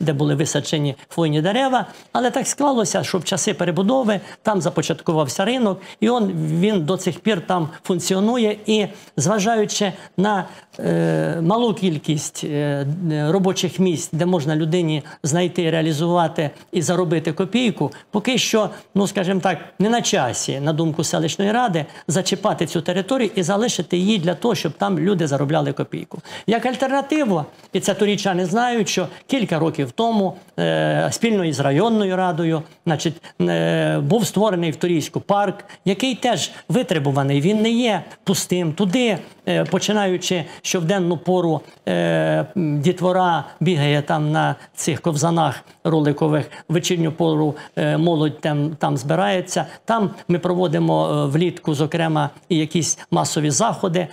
де були висаджені хвойні дерева, але так склалося, що в часи перебудови там започаткувався ринок, і він до цих пір там функціонує, і зважаючи на малу кількість робочих місць, де можна людині знайти, реалізувати і заробити копійку, поки що, ну, скажімо так, не на часі, на думку селищної ради, зачіпати цю територію і залишити її для того, щоб там люди заробляли копійку. Як альтернатива, і це турійчани знають, що кілька років тому спільно із районною радою, значить, був створений в Турійську парк, який теж витребуваний, він не є пустим. Туди, починаючи, що в денну пору дітвора бігає там на цих ковзанах роликових, в вечірню пору молодь там збирається. Там ми проводимо влітку, зокрема, і якісь масові заходи.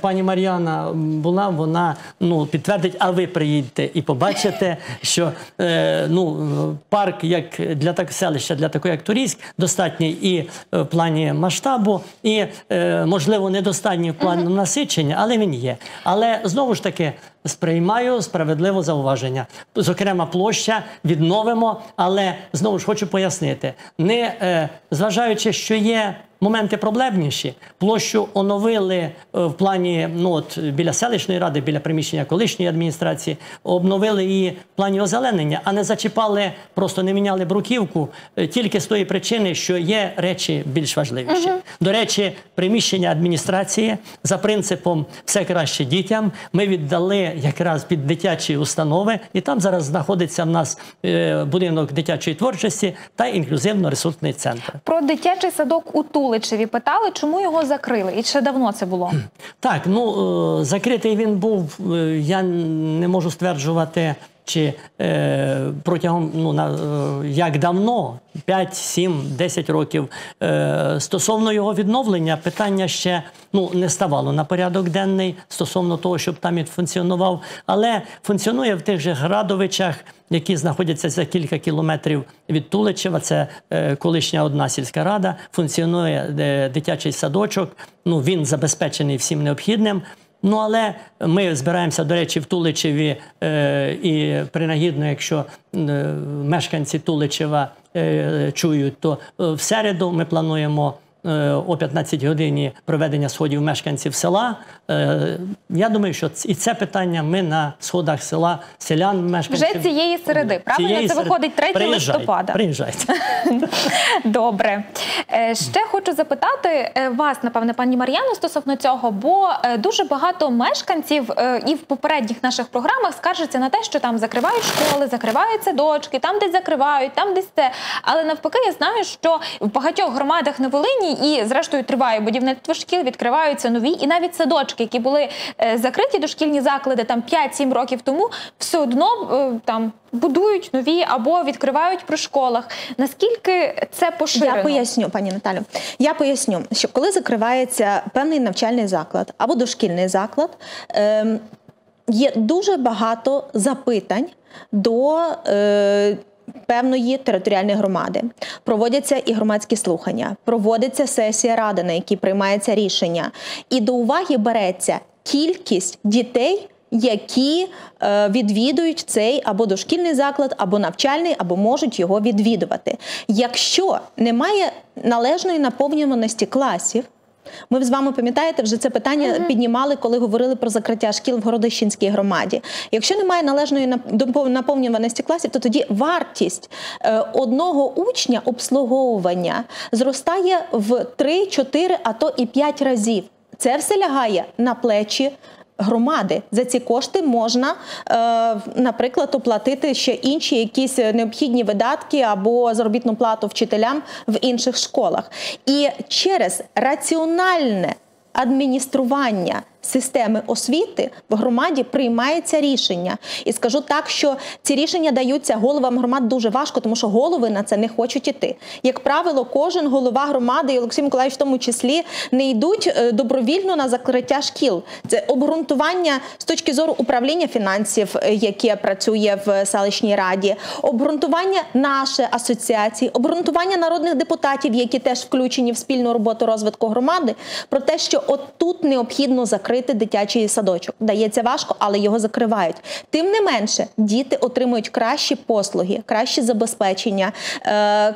Пані Мар'яна була, вона, ну, підтвердить, а ви приїдьте і побачите, що, ну, парк як для селища, для такої як Турійськ, достатній і в плані масштабу, і, можливо, недостатній в плані насичення, але він є. Але, знову ж таки, сприймаю справедливо зауваження. Зокрема, площа відновимо, але, знову ж, хочу пояснити, не зважаючи, що є моменти проблемніші, площу оновили в плані, ну, от, біля селищної ради, біля приміщення колишньої адміністрації, обновили її в плані озеленення, а не зачіпали, просто не міняли бруківку тільки з тої причини, що є речі більш важливіші. До речі, приміщення адміністрації за принципом «все краще дітям» ми віддали якраз під дитячі установи, і там зараз знаходиться в нас будинок дитячої творчості та інклюзивно-ресурсний центр. Про дитячий садок у Туличеві питали, чому його закрили, і чи давно це було? Так, ну, закритий він був, я не можу стверджувати, чи протягом, ну, як давно, 5, 7, 10 років. Стосовно його відновлення, питання ще, ну, не ставало на порядок денний стосовно того, щоб там і функціонував. Але функціонує в тих же Радовичах, які знаходяться за кілька кілометрів від Туличева. Це колишня одна сільська рада. Функціонує дитячий садочок. Ну, він забезпечений всім необхідним. Ну, але ми збираємося, до речі, в Туличеві, і принагідно, якщо мешканці Туличева чують, то в середу ми плануємо о 15 годині проведення сходів мешканців села. Я думаю, що і це питання ми на сходах села, селян, мешканців. Вже цієї середи, правильно? Це виходить 3 листопада. Приїжджайте. Добре. Ще хочу запитати вас, напевне, пані Мар'яно, стосовно цього, бо дуже багато мешканців і в попередніх наших програмах скаржаться на те, що там закривають школи, закривають садочки, там десь закривають, там десь це. Але навпаки, я знаю, що в багатьох громадах на Волині і, зрештою, триває будівництво шкіл, відкриваються нові, і навіть садочки, які були закриті, дошкільні заклади там 5-7 років тому, все одно там будують нові або відкривають при школах. Наскільки це поширено? Я поясню, пані Наталю. Я поясню, що коли закривається певний навчальний заклад або дошкільний заклад, є дуже багато запитань до певної територіальної громади. Проводяться і громадські слухання, проводиться сесія ради, на якій приймається рішення. І до уваги береться кількість дітей, які відвідують цей або дошкільний заклад, або навчальний, або можуть його відвідувати. Якщо немає належної наповнюваності класів, ми з вами, пам'ятаєте, вже це питання піднімали, коли говорили про закриття шкіл в Городищенській громаді. Якщо немає належної наповнюваності класів, то тоді вартість одного учня обслуговування зростає в 3, 4, а то і 5 разів. Це все лягає на плечі громади. За ці кошти можна, наприклад, оплатити ще інші якісь необхідні видатки або заробітну плату вчителям в інших школах. І через раціональне адміністрування системи освіти в громаді приймається рішення. І скажу так, що ці рішення даються головам громад дуже важко, тому що голови на це не хочуть іти. Як правило, кожен голова громади, і Олексій Миколаївич в тому числі, не йдуть добровільно на закриття шкіл. Це обґрунтування з точки зору управління фінансів, яке працює в селищній раді, обґрунтування нашої асоціації, обґрунтування народних депутатів, які теж включені в спільну роботу розвитку громади, про те, що отут необхідно закрити дитячий садочок. Дається важко, але його закривають. Тим не менше, діти отримують кращі послуги, кращі забезпечення,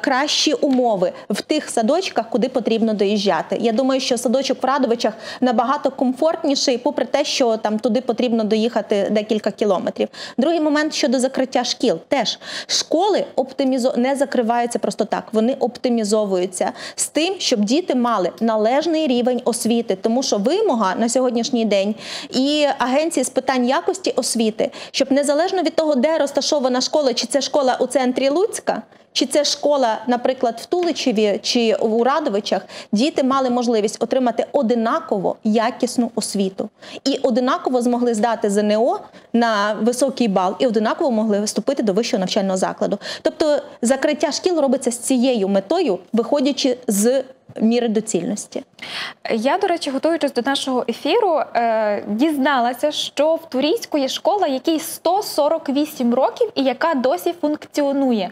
кращі умови в тих садочках, куди потрібно доїжджати. Я думаю, що садочок в Радовичах набагато комфортніший, попри те, що там туди потрібно доїхати декілька кілометрів. Другий момент щодо закриття шкіл. Теж школи не закриваються просто так, вони оптимізовуються з тим, щоб діти мали належний рівень освіти, тому що вимога на сьогоднішній день і агенції з питань якості освіти, щоб незалежно від того, де розташована школа, чи це школа у центрі Луцька, чи це школа, наприклад, в Туличеві чи у Радовичах, діти мали можливість отримати однаково якісну освіту. І однаково змогли здати ЗНО на високий бал, і однаково могли вступити до вищого навчального закладу. Тобто закриття шкіл робиться з цією метою, виходячи з міри доцільності. Я, до речі, готуючись до нашого ефіру, дізналася, що в Турійську є школа, якій 148 років і яка досі функціонує.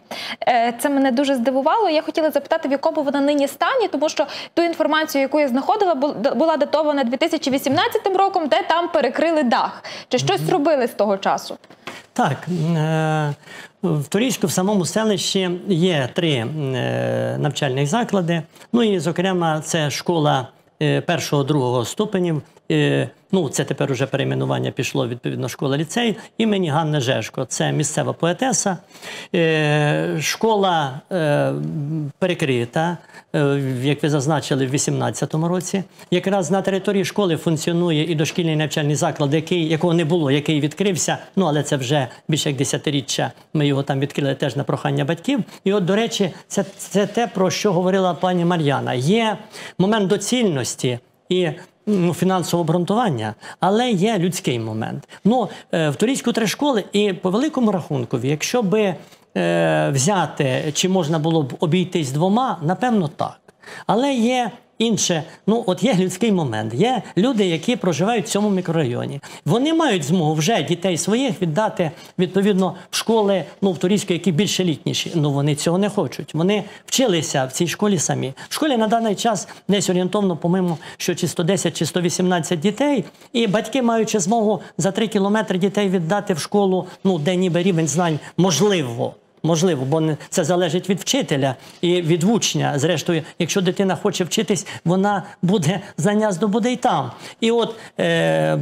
Це мене дуже здивувало. Я хотіла запитати, в якому вона нині стані, тому що ту інформацію, яку я знаходила, була датована 2018 роком, де там перекрили дах. Чи щось робили з того часу? Так. В Турійську, в самому селищі, є 3 навчальних заклади. Ну і, зокрема, це школа 1-2 ступенів. Ну, це тепер уже перейменування пішло, відповідно, школа-ліцей імені Ганни Жешко. Це місцева поетеса. Школа перекрита, як ви зазначили, в 2018 році. Якраз на території школи функціонує і дошкільний навчальний заклад, якого не було, який відкрився. Ну, але це вже більше як 10-річчя. Ми його там відкрили теж на прохання батьків. І от, до речі, це те, про що говорила пані Мар'яна. Є момент доцільності і фінансове обґрунтування, але є людський момент. Ну, в Турійську 3 школи, і по великому рахунку, якщо би взяти, чи можна було б обійтись 2, напевно, так. Але є інше, ну, от є людський момент, є люди, які проживають в цьому мікрорайоні. Вони мають змогу вже дітей своїх віддати, відповідно, в школи, ну, в Турійську, які більше літніші. Ну, вони цього не хочуть. Вони вчилися в цій школі самі. В школі на даний час десь орієнтовно, по-моєму, що чи 110, чи 118 дітей, і батьки, маючи змогу за 3 кілометри дітей віддати в школу, ну, де ніби рівень знань можливо. Можливо, бо це залежить від вчителя і від учня. Зрештою, якщо дитина хоче вчитись, вона буде, знання здобуде і там. І от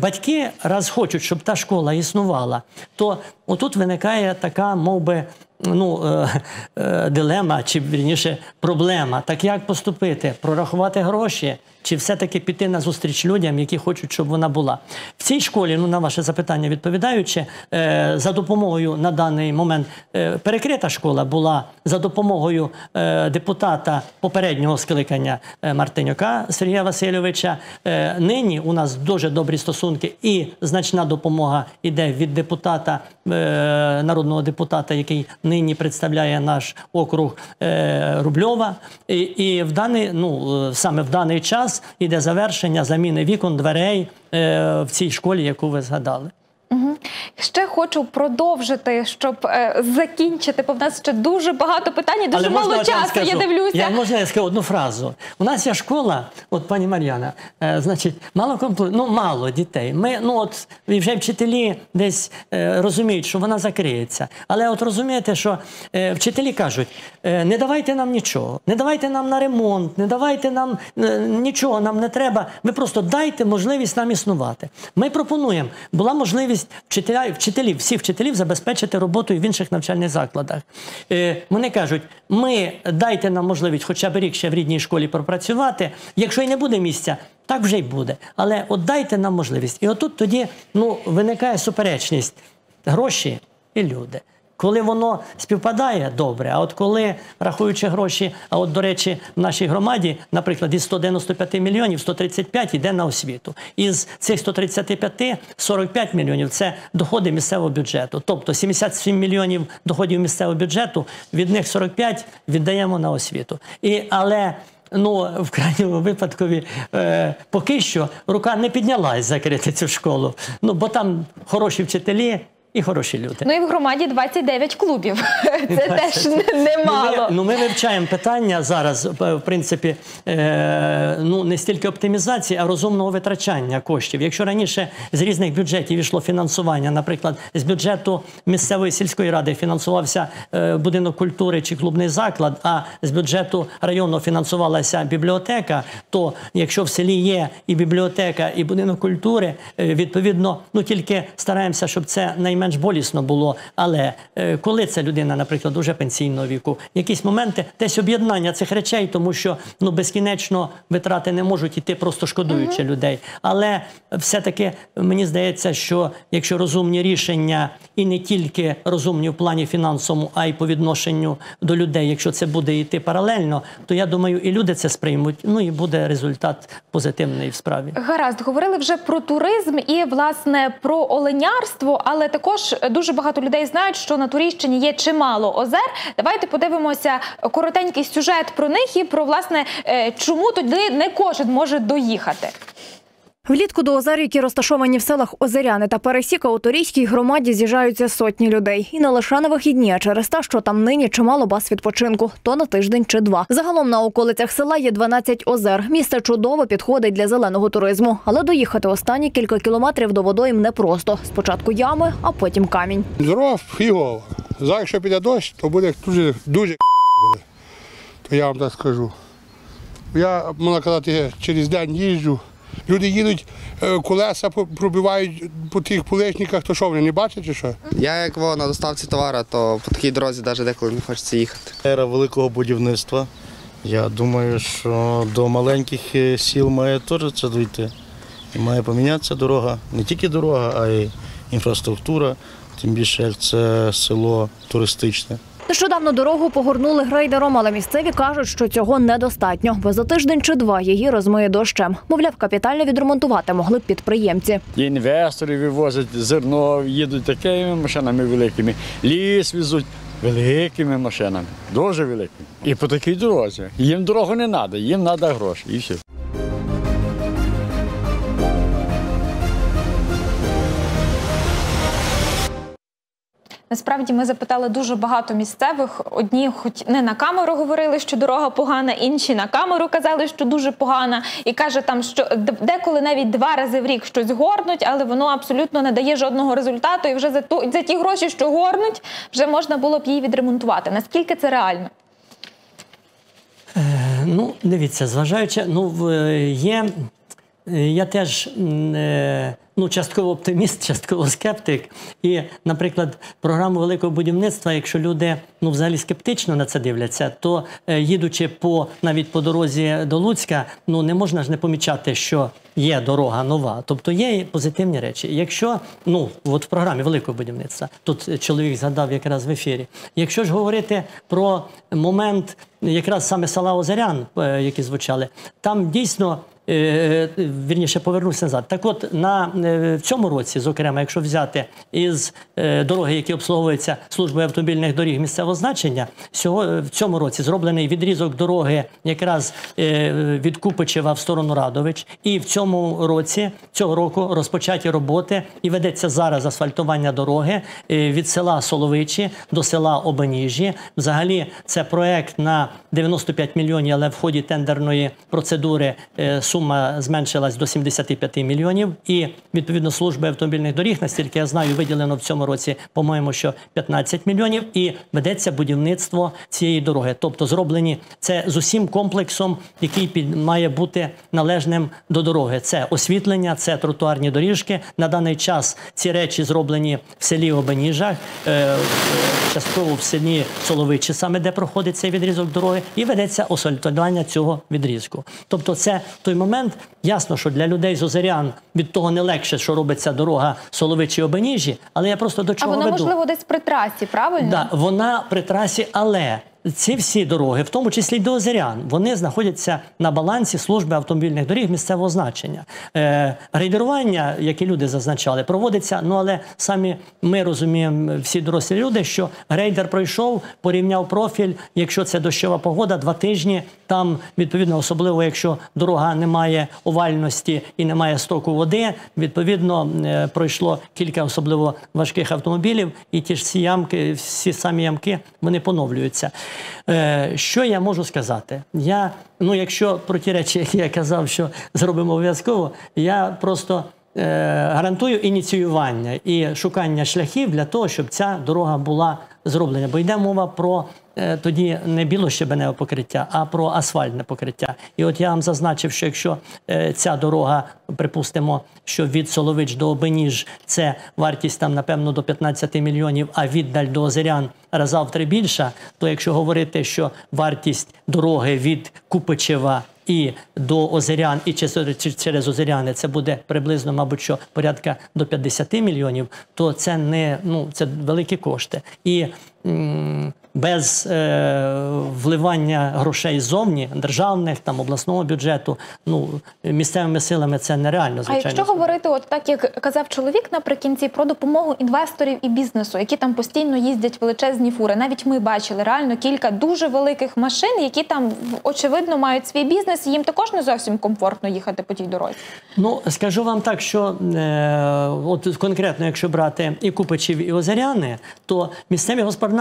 батьки раз хочуть, щоб та школа існувала, то отут виникає така, мов би, дилема, чи, вірніше, проблема. Так як поступити? Прорахувати гроші? Чи все-таки піти на зустріч людям, які хочуть, щоб вона була? В цій школі, на ваше запитання відповідаючи, за допомогою на даний момент перекрита школа була за допомогою депутата попереднього скликання Мартинюка Сергія Васильовича. Нині у нас дуже добрі стосунки і значна допомога йде від депутата, народного депутата, який нині представляє наш округ, Рубльова. І саме в даний час іде завершення заміни вікон, дверей в цій школі, яку ви згадали. Ще хочу продовжити, щоб закінчити, бо в нас ще дуже багато питань і дуже мало часу, я дивлюся. Можна я скажу одну фразу? У нас є школа, от пані Мар'яна, значить, мало дітей. Ми, вже вчителі десь розуміють, що вона закриється. Але от розумієте, що вчителі кажуть, не давайте нам нічого, не давайте нам на ремонт, не давайте нам, нічого нам не треба, ви просто дайте можливість нам існувати. Ми пропонуємо, була можливість всіх вчителів забезпечити роботою в інших навчальних закладах. Вони кажуть, дайте нам можливість хоча б рік ще в рідній школі пропрацювати, якщо і не буде місця, так вже й буде, але от дайте нам можливість. І отут тоді виникає суперечність – гроші і люди. Коли воно співпадає, добре, а от коли, рахуючи гроші, а от, до речі, в нашій громаді, наприклад, із 195 мільйонів 135 йде на освіту. Із цих 135 – 45 мільйонів – це доходи місцевого бюджету. Тобто 77 мільйонів доходів місцевого бюджету, від них 45 віддаємо на освіту. Але... ну, в крайньому випадку, поки що рука не піднялась закрити цю школу, ну, бо там хороші вчителі і хороші люди. Ну і в громаді 29 клубів, це теж немало. Ну, ми вивчаємо питання зараз, в принципі, ну, не стільки оптимізації, а розумного витрачання коштів. Якщо раніше з різних бюджетів йшло фінансування, наприклад, з бюджету місцевої сільської ради фінансувався будинок культури чи клубний заклад, а з бюджету району фінансувалася бібліотека, то якщо в селі є і бібліотека, і будинок культури, відповідно, ну, тільки стараємося, щоб це найменше болісно було, але коли це людина, наприклад, уже пенсійного віку, якісь моменти, десь об'єднання цих речей, тому що, ну, безкінечно витрати не можуть іти, просто шкодуючи людей. Але все-таки мені здається, що якщо розумні рішення, і не тільки розумні в плані фінансовому, а й по відношенню до людей, якщо це буде йти паралельно, то я думаю, і люди це сприймуть, ну і буде результат позитивний в справі. Гаразд, говорили вже про туризм і, власне, про оленярство, але також дуже багато людей знають, що на Турійщині є чимало озер. Давайте подивимося коротенький сюжет про них і про, власне, чому туди не кожен може доїхати. Влітку до озер, які розташовані в селах Озеряни та Пересіка, у Турійській громаді з'їжджаються сотні людей. І не лише на вихідні, а через те, що там нині чимало баз відпочинку, то на тиждень чи два. Загалом на околицях села є 12 озер. Місце чудово підходить для зеленого туризму. Але доїхати останні кілька кілометрів до водойм непросто. Спочатку ями, а потім камінь. Зров фігово. Зараз, якщо піде дощ, то буде дуже буде. То я вам так скажу. Я, можна казати, через день їжджу. Люди їдуть, колеса пробивають по тих поличниках, то що, вони не бачать чи що? Я як на доставці товару, то по такій дорозі навіть деколи не хочеться їхати. Ера великого будівництва. Я думаю, що до маленьких сіл має теж це дійти. І має помінятися дорога, не тільки дорога, а й інфраструктура, тим більше як це село туристичне. Нещодавно дорогу погорнули грейдером, але місцеві кажуть, що цього недостатньо, бо за тиждень чи два її розмиє дощем. Мовляв, капітально відремонтувати могли б підприємці. Інвестори вивозять зерно, їдуть такими машинами великими, ліс везуть великими машинами, дуже великими. І по такій дорозі. Їм дорогу не треба, їм треба гроші і все. Насправді ми запитали дуже багато місцевих. Одні хоч не на камеру говорили, що дорога погана, інші на камеру казали, що дуже погана. І каже там, що деколи навіть 2 рази в рік щось горнуть, але воно абсолютно не дає жодного результату. І вже за ті гроші, що горнуть, вже можна було б її відремонтувати. Наскільки це реально? Ну, дивіться, зважаючи, ну, є... Я теж, ну, частково оптиміст, частково скептик. І, наприклад, програму великого будівництва, якщо люди, ну, взагалі скептично на це дивляться, то їдучи навіть по дорозі до Луцька, ну, не можна ж не помічати, що є дорога нова. Тобто є позитивні речі. Якщо, ну, от в програмі великого будівництва, тут чоловік згадав якраз в ефірі, якщо ж говорити про момент якраз саме села Озерян, які звучали, там дійсно... Вірніше, повернуся назад. Так от, в цьому році, зокрема, якщо взяти із дороги, які обслуговуються службою автомобільних доріг місцевого значення, в цьому році зроблений відрізок дороги якраз від Купичева в сторону Радович. І в цьому році, цього року, розпочаті роботи і ведеться зараз асфальтування дороги від села Соловичі до села Обеніжі. Взагалі, це проект на 95 мільйонів, але в ході тендерної процедури сума зменшилась до 75 мільйонів і, відповідно, служби автомобільних доріг, наскільки я знаю, виділено в цьому році, по-моєму, що 15 мільйонів і ведеться будівництво цієї дороги. Тобто зроблені це з усім комплексом, який має бути належним до дороги. Це освітлення, це тротуарні доріжки. На даний час ці речі зроблені в селі Обеніжах, частково в селі Соловичі, саме де проходить цей відрізок дороги, і ведеться асфальтування цього відрізку. Тобто це той момент, момент. Ясно, що для людей з Озерян від того не легше, що робиться дорога Соловичі-Обеніжі, але я просто до чого веду. А вона, можливо, десь при трасі, правильно? Так, вона при трасі, але ці всі дороги, в тому числі й до Озерян, вони знаходяться на балансі служби автомобільних доріг місцевого значення. Грейдерування, яке люди зазначали, проводиться, але самі ми розуміємо, всі дорослі люди, що грейдер пройшов, порівняв профіль, якщо це дощова погода, 2 тижні, там, відповідно, особливо, якщо дорога не має овальності і не має стоку води, відповідно, пройшло кілька особливо важких автомобілів, і ті ж всі самі ямки, вони поновлюються. Що я можу сказати? Якщо про ті речі, які я казав, що зробимо обов'язково, я просто гарантую ініціювання і шукання шляхів для того, щоб ця дорога була зроблена. Бо йде мова про тоді не білощебеневе покриття, а про асфальтне покриття. І от я вам зазначив, що якщо ця дорога, припустимо, що від Солович до Обеніж це вартість там, напевно, до 15 мільйонів, а віддаль до Озерян рази в 3 більша, то якщо говорити, що вартість дороги від Купичева і до Озерян, і через Озеряни, це буде приблизно, мабуть, що порядка до 50 мільйонів, то це не, це великі кошти. І без вливання грошей ззовні, державних, обласного бюджету, місцевими силами це нереально, звичайно. А якщо говорити, так як казав чоловік наприкінці, про допомогу інвесторів і бізнесу, які там постійно їздять величезні фури. Навіть ми бачили реально кілька дуже великих машин, які там, очевидно, мають свій бізнес, і їм також не зовсім комфортно їхати по тій дорозі. Скажу вам так, що конкретно, якщо брати і Купичів, і Озеряни, то місцеві господарники,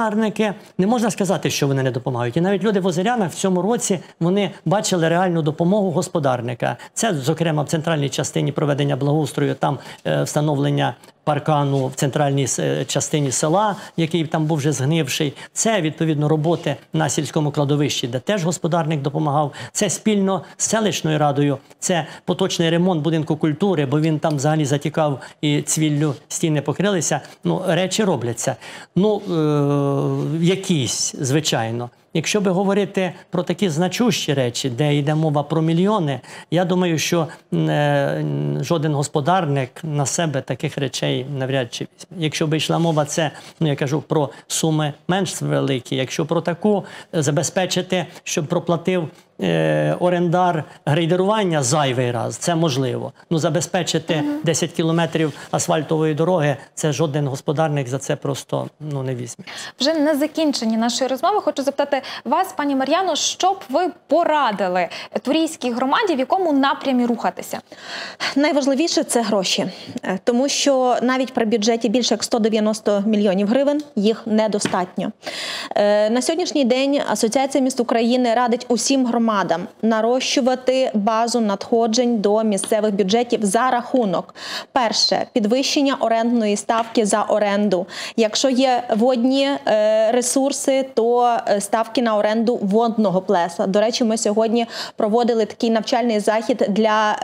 не можна сказати, що вони не допомагають. І навіть люди в Озерянах в цьому році, вони бачили реальну допомогу господарника. Це, зокрема, в центральній частині проведення благоустрою, там встановлення паркану в центральній частині села, який там був вже згнивший. Це, відповідно, роботи на сільському кладовищі, де теж господарник допомагав. Це спільно з селищною радою. Це поточний ремонт будинку культури, бо він там взагалі затікав і цвіллю стіни покрилися. Речі робляться. Якісь, звичайно. Якщо би говорити про такі значущі речі, де йде мова про мільйони, я думаю, що жоден господарник на себе таких речей навряд чи візьме. Якщо би йшла мова, це, я кажу, про суми менш великі, якщо про таку забезпечити, щоб проплатив орендар грейдерування зайвий раз, це можливо. Забезпечити 10 кілометрів асфальтової дороги, це жоден господарник за це просто не візьме. Вже на закінченні нашої розмови хочу запитати вас, пані Мар'яно, що б ви порадили турійській громаді, в якому напрямі рухатися? Найважливіше – це гроші. Тому що навіть при бюджеті більше як 190 мільйонів гривень їх недостатньо. На сьогоднішній день Асоціація міст України радить усім громадам нарощувати базу надходжень до місцевих бюджетів за рахунок. Перше, підвищення орендної ставки за оренду. Якщо є водні ресурси, то ставки на оренду водного плеса. До речі, ми сьогодні проводили такий навчальний захід для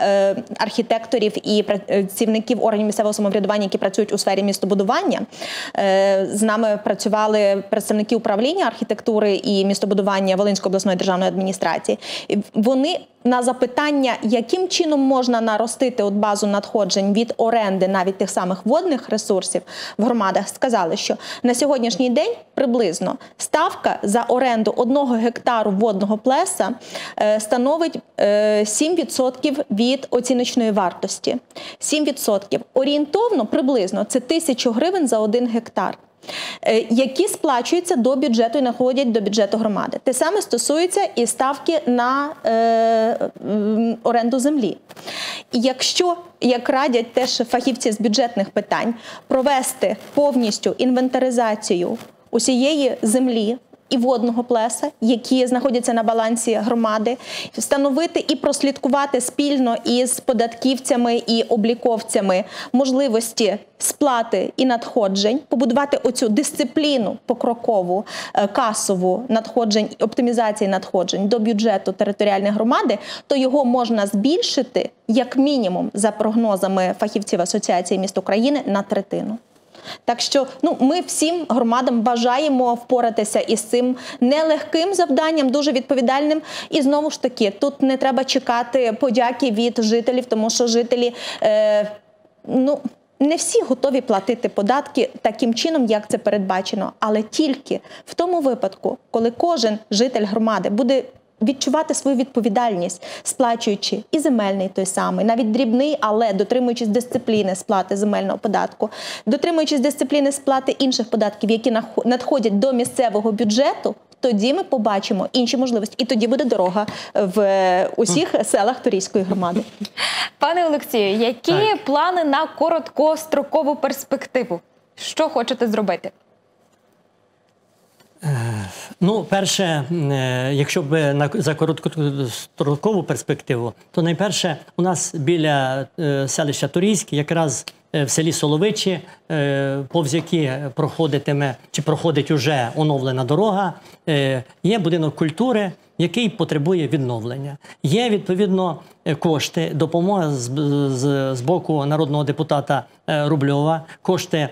архітекторів і працівників органів місцевого самоврядування, які працюють у сфері містобудування. З нами працювали представники управління архітектури і містобудування Волинської обласної державної адміністрації. Вони на запитання, яким чином можна наростити базу надходжень від оренди навіть тих самих водних ресурсів в громадах, сказали, що на сьогоднішній день приблизно ставка за оренду 1 гектару водного плеса становить 7% від оціночної вартості. 7%. Орієнтовно, приблизно, це 1000 гривень за 1 гектар, які сплачуються до бюджету і надходять до бюджету громади. Те саме стосується і ставки на оренду землі. Якщо, як радять теж фахівці з бюджетних питань, провести повністю інвентаризацію усієї землі і водного плеса, які знаходяться на балансі громади, встановити і прослідкувати спільно із податківцями і обліковцями можливості сплати і надходжень, побудувати оцю дисципліну покрокову, касову надходжень, оптимізації надходжень до бюджету територіальної громади, то його можна збільшити, як мінімум, за прогнозами фахівців Асоціації міст України, на 1/3. Так що ми всім громадам бажаємо впоратися із цим нелегким завданням, дуже відповідальним. І знову ж таки, тут не треба чекати подяки від жителів, тому що жителі, не всі готові платити податки таким чином, як це передбачено. Але тільки в тому випадку, коли кожен житель громади буде відчувати свою відповідальність, сплачуючи і земельний той самий, навіть дрібний, але дотримуючись дисципліни сплати земельного податку, дотримуючись дисципліни сплати інших податків, які надходять до місцевого бюджету, тоді ми побачимо інші можливості. І тоді буде дорога в усіх селах Турійської громади. Пане Олексію, які плани на короткострокову перспективу? Що хочете зробити? Перше, якщо б за короткострокову перспективу, то найперше у нас біля селища Турійськ, якраз в селі Соловичі, повз які проходить уже оновлена дорога, є будинок культури, який потребує відновлення. Є, відповідно, кошти, допомога з боку народного депутата Рубльова, кошти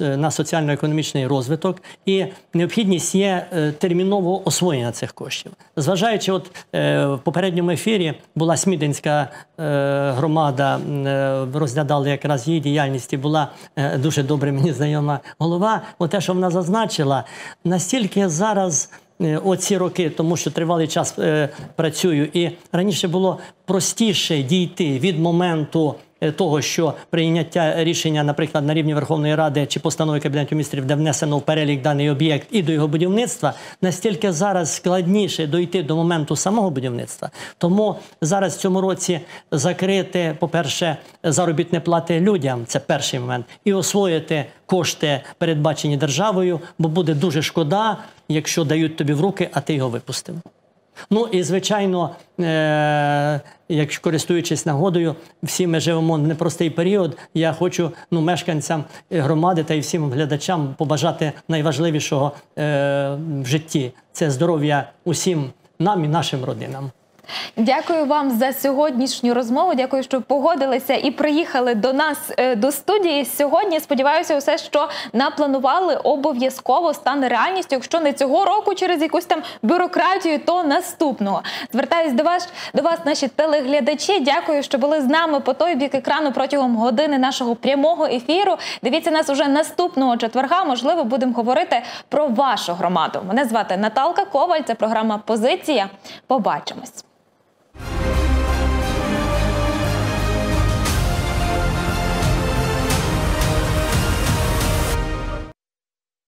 на соціально-економічний розвиток, і необхідність є термінового освоєння цих коштів. Зважаючи, в попередньому ефірі була Смідинська громада, розглядали якраз її діяльність, і була дуже добре мені знайома голова. Те, що вона зазначила, настільки зараз оці роки, тому що тривалий час працюю, і раніше було простіше дійти від моменту того, що прийняття рішення, наприклад, на рівні Верховної Ради чи постанови Кабінету Міністрів, де внесено в перелік даний об'єкт і до його будівництва, настільки зараз складніше дійти до моменту самого будівництва. Тому зараз в цьому році закрити, по-перше, заробітні плати людям, це перший момент, і освоїти кошти, передбачені державою, бо буде дуже шкода, якщо дають тобі в руки, а ти його випустив. І, звичайно, користуючись нагодою, всі ми живемо в непростий період. Я хочу мешканцям громади та і всім глядачам побажати найважливішого в житті. Це здоров'я усім нам і нашим родинам. Дякую вам за сьогоднішню розмову. Дякую, що погодилися і приїхали до нас до студії сьогодні. Сподіваюся, усе, що напланували, обов'язково стане реальністю. Якщо не цього року через якусь там бюрократію, то наступного. Звертаюсь до вас, наші телеглядачі. Дякую, що були з нами по той бік екрану протягом години нашого прямого ефіру. Дивіться нас уже наступного четверга. Можливо, будемо говорити про вашу громаду. Мене звати Наталка Коваль. Це програма «Позиція». Побачимось.